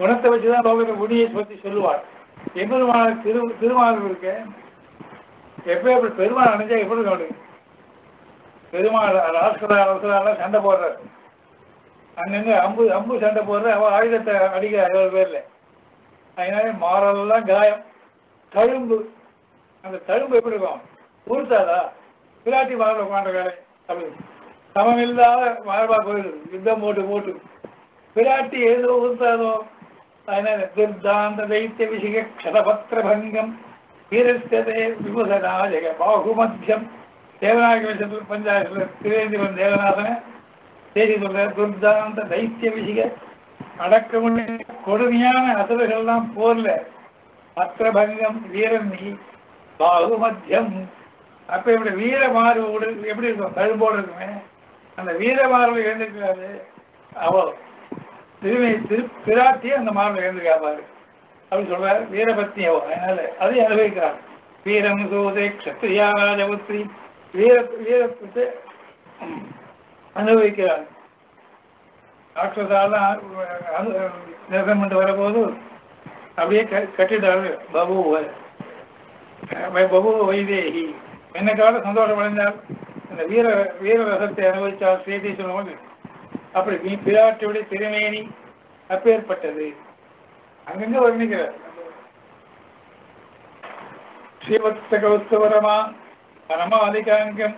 குணத்தை வச்சுதான் லோகத்தை குடியை பற்றி சொல்லுவார். எப்பெருமான திரு திருமால் இருக்க எப்போ எப்படி பெருமாள் அணிஞ்சா எப்படி கவனி பெருமாள் அரசரா அரசராலாம் சண்டை போடுறாரு. அங்கங்கே அம்பு அம்பு சண்டை போடுற அவன் ஆயுதத்தை அடிக்கிறார் இவர் பேரில். அதனால மாறலாம் காயம் தழும்பு. அந்த தழும்பு எப்படி இருக்கும் உறுத்தாதா பிராட்டி மார்பில் உட்காண்ட வேலை அப்படின்னு சமமில்லாத மார்பா போயிடுது. யுத்தம் போட்டு போட்டு பிராட்டி ஏதோ உறுத்தாதோ. அதனால துர்தாந்த தைத்திய விஷய க்ஷதபத்திர பங்கம் வீரஸ்தே விபுசநாயக பாகுமத்தியம் தேவநாயக விஷயத்தில் பஞ்சாயத்தில் திரேந்திரன் தேவநாதனை தேதி சொல்ற துர்தாந்த தைத்திய விஷய அடக்கமுள்ள கொடுமையான அசுரர்கள்லாம் போர்ல பத்திரபங்கம் வீரன் நீ பாகுமத்தியம். அப்போ இப்படி வீர மார்பு எப்படி இருக்கும் தழும்போடு இருக்குமே அந்த வீர மார்பு எழுந்துக்கிறாரு. அவள் திருமை திரு பிராட்டி அந்த மார்பு எழுந்துக்காப்பாரு அப்படின்னு சொல்றாரு வீரபத்னி அவ. அதனால அதை அனுபவிக்கிறார். வீரம் சோதை கஷத்ரியா ராஜபுத்திரி வீர வீரத்தை அனுபவிக்கிறார். ராட்சசாலாம் நிரசனம் பண்ணிட்டு வரபோது அப்படியே க கட்டிட்டாரு பபுவை பபு வைதேகி என்னை கால சந்தோஷம் அடைந்தால் அந்த வீர வீர ரசத்தை அனுபவித்தால் ஸ்ரீதி சொல்லுவாங்க. அப்படி நீ பிராட்டியுடைய திருமேனி அப்பேற்பட்டது. அங்கங்கே வர்ணிக்கிறார் ஸ்ரீபக்த கௌஸ்தவரமா பரமா அதிகாங்கம்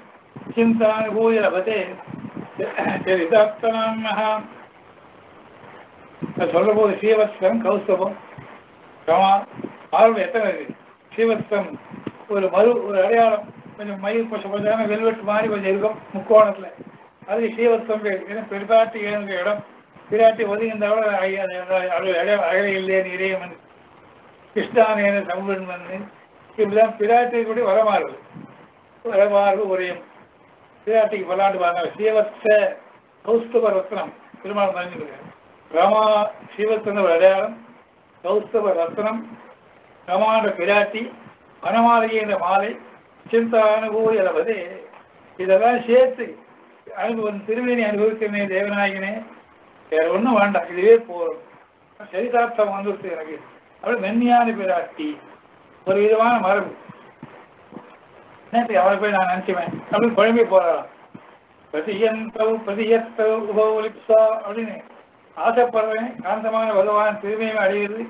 சிந்தானுபூய லபதே சரிதாப்தனாம் மகா சொல்லும்போது ஸ்ரீவத்சம் கௌஸ்தவம் ரமா ஆர்வம் எத்தனை இருக்கு. ஸ்ரீவத்சம் ஒரு மறு ஒரு அடையாளம் கொஞ்சம் மயில் கொஞ்சம் கொஞ்சம் வெல்வெட் மாதிரி கொஞ்சம் இருக்கும் முக்கோணத்தில். அது ஸ்ரீவத்சம் ஏன்னா பிராட்டி எழுந்த இடம் பிராட்டி ஒதுங்கிருந்தாவோட அடையாளம் அகலை இல்லையே இறையமன் கிருஷ்ணானேன சம்பன் இப்படிதான் பிராட்டி கூட வரமாறு வரமாறு உரையும் பிராட்டிக்கு பல்லாண்டு பாருங்க. ஸ்ரீவத்ச கௌஸ்தவ ரத்னம் திருமணம் பண்ணிருக்காரு. ரமா ஸ்ரீவத்சன் ஒரு அடையாளம் கௌஸ்தவ ரத்னம் ரமான பிராட்டி மனமாலையின்ற மாலை சிந்தானுபூதி அளவது இதெல்லாம் சேர்த்து அனுபவம் திருமணி அனுபவிக்கிறனே தேவநாயகனே வேற ஒன்றும் வேண்டாம் இதுவே போறோம் சரிதார்த்தம் வந்துடுச்சு எனக்கு அப்படி மென்மையான பிராட்டி ஒரு விதமான மரபு அவரை போய் நான் நினைச்சுவேன் அப்படின்னு குழம்பி போறாராம். பிரதியந்தவ் பிரதியத்தவ் உபோலிப்சா அப்படின்னு ஆசைப்படுறேன் காந்தமான பகவான் திருமையை அடைகிறது.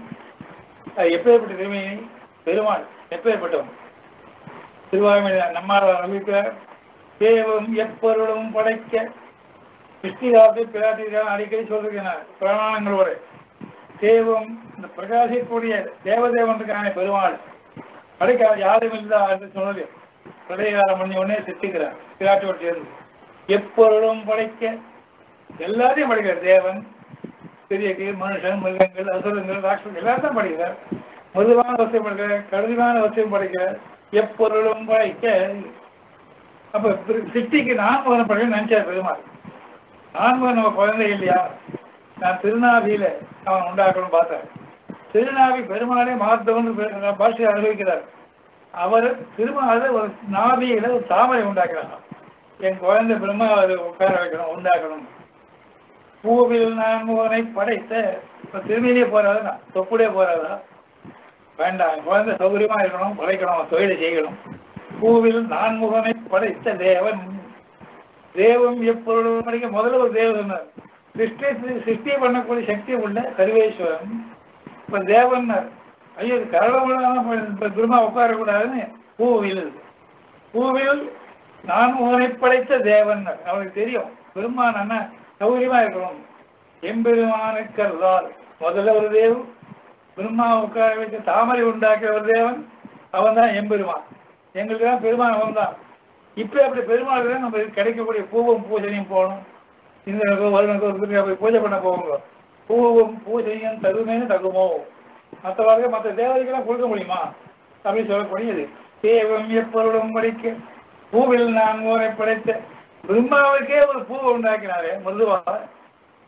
அது எப்பேற்பட்ட திருமையை பெருமாள் எப்பேற்பட்டவன் திருவாமியை நம்மால் நம்பிக்கிறார். தேவம் எப்பொருளும் படைக்க கிருஷ்ணிதாசு பிராட்டிதான் அடிக்கடி சொல்லிருக்கேன் நான் புராணங்களோட. தேவம் இந்த பிரகாசிக்கூடிய தேவதேவனுக்கான பெருமாள் படைக்க யாரும் இல்லா என்று சொன்னது பிரதேகாரம் பண்ணி உடனே சித்திக்கிறார் பிராட்டியோடு சேர்ந்து. எப்பொருளும் படைக்க எல்லாத்தையும் படைக்கிறார். தேவன் பெரிய மனுஷன் மிருகங்கள் அசுரங்கள் ராட்சங்கள் எல்லாத்தையும் படைக்கிறார். மிருதுவான வசதியும் படைக்கிறார் கடுதியான வசதியும் படைக்கிறார் எப்பொருளும் படைக்க. அப்போ சிட்டிக்கு நான்முகன் படைக்க நினைச்சார் பெருமாள். நான்முகன் நம்ம குழந்தை இல்லையா நான் திருநாவியில் அவன் உண்டாக்கணும்னு பார்த்தார். திருநாவி பெருமாளே மார்த்தவன் பாஷையை அனுபவிக்கிறார். அவர் திருமால ஒரு நாவியில ஒரு தாமரை உண்டாக்குறாங்க. என் குழந்தை பெருமா அதை உட்கார வைக்கணும் உண்டாக்கணும். பூவில் நான்முகனை படைத்த இப்போ திருமையிலே போறாதா தொப்புடே போறாதா வேண்டாம் குழந்தை சௌகரியமா இருக்கணும் படைக்கணும் தொழிலை செய்யணும். பூவில் நான்முகனை படைத்த தேவன் தேவம் எப்பொருளும் படைக்க முதல்ல ஒரு தேவனார் சிருஷ்டி சிருஷ்டி பண்ணக்கூடிய சக்தி உள்ள சர்வேஸ்வரன் இப்போ தேவன்னார். ஐயோ கரடமுடாமல் திருமா உட்காரக்கூடாதுன்னு பூவில் பூவில் நான்முகனை படைத்த தேவன் அவனுக்கு தெரியும் பெருமான் அண்ணா சௌகரியமா இருக்கணும். எம்பெருமானுக்கல்லால் முதல்ல ஒரு தேவன் பெருமா உட்கார வைக்க தாமரை உண்டாக்கிய ஒரு தேவன் அவன் தான் எம்பெருமான். எங்களுக்குதான் பெருமாள் வந்தான். இப்போ அப்படி பெருமாள் தான் நம்ம கிடைக்கக்கூடிய பூவும் பூஜனையும் போகணும். இந்த வருவனுக்கு ஒரு திருப்பி அப்படி பூஜை பண்ண போவோங்க. பூவும் பூஜையும் தருமேன்னு தகுமோ மற்றவர்கள் மற்ற தேவதைக்கெல்லாம் கொடுக்க முடியுமா அப்படின்னு சொல்லக்கூடியது. தேவம் எப்பொருளும் படிக்க பூவில் நான் ஊரை படைத்த பிரம்மாவுக்கே ஒரு பூவை உண்டாக்கினாரே மிருதுவாக,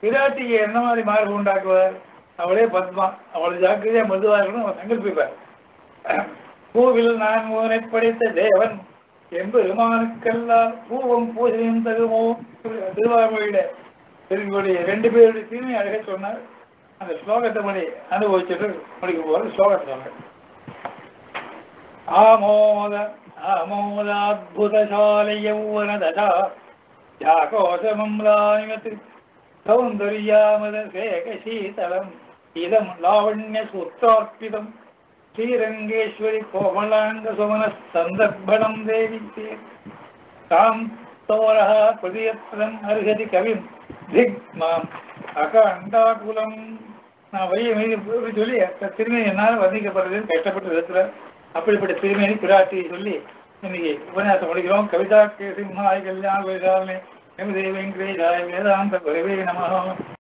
விராட்டிக்கு என்ன மாதிரி மார்பு உண்டாக்குவார்? அவளே பத்மா, அவளை ஜாக்கிரதையா மிருதுவா இருக்கணும் அவன் சங்கல்பிப்பார். பூவில் நான் ஊரை படைத்த தேவன் எம்பெருமானுக்கெல்லாம் பூவும் பூஜையும் தகுமோ. திருவாரூரில திருக்குறளுடைய ரெண்டு பேருடைய தீமை அழகா சொன்னார். அந்த ஸ்லோகத்தை மணி அனுபவிச்சுட்டு முடிக்க போற ஸ்லோகத்தை சொன்னார். ஆமோத ஆமோதாத்புதசாலை யௌவனததா ஜாகோசமம்லாயமதி சௌந்தர்யாமத சேகசீதலம் இதம் லாவண்ய சூத்ரார்ப்பிதம் ஸ்ரீரங்கேஸ்வரி கோமலாங்க சுமன சந்தர்ப்பணம் தேவி தாம் தோரஹ பிரதியத்னம் அருகதி கவிம் திக் மாம் அகண்டாகுலம். நான் வழியை மீது சொல்லி திருமணி என்னால் வர்ணிக்கப்படுறது கஷ்டப்பட்டு இருக்கிறேன். அப்படிப்பட்ட திருமேனி பிராட்டியை சொல்லி இன்னைக்கு உபன்யாசம் படிக்கிறோம். கவிதா கே சிம்ஹாய் கல்யாண வேதாந்த குருவே நமஹ.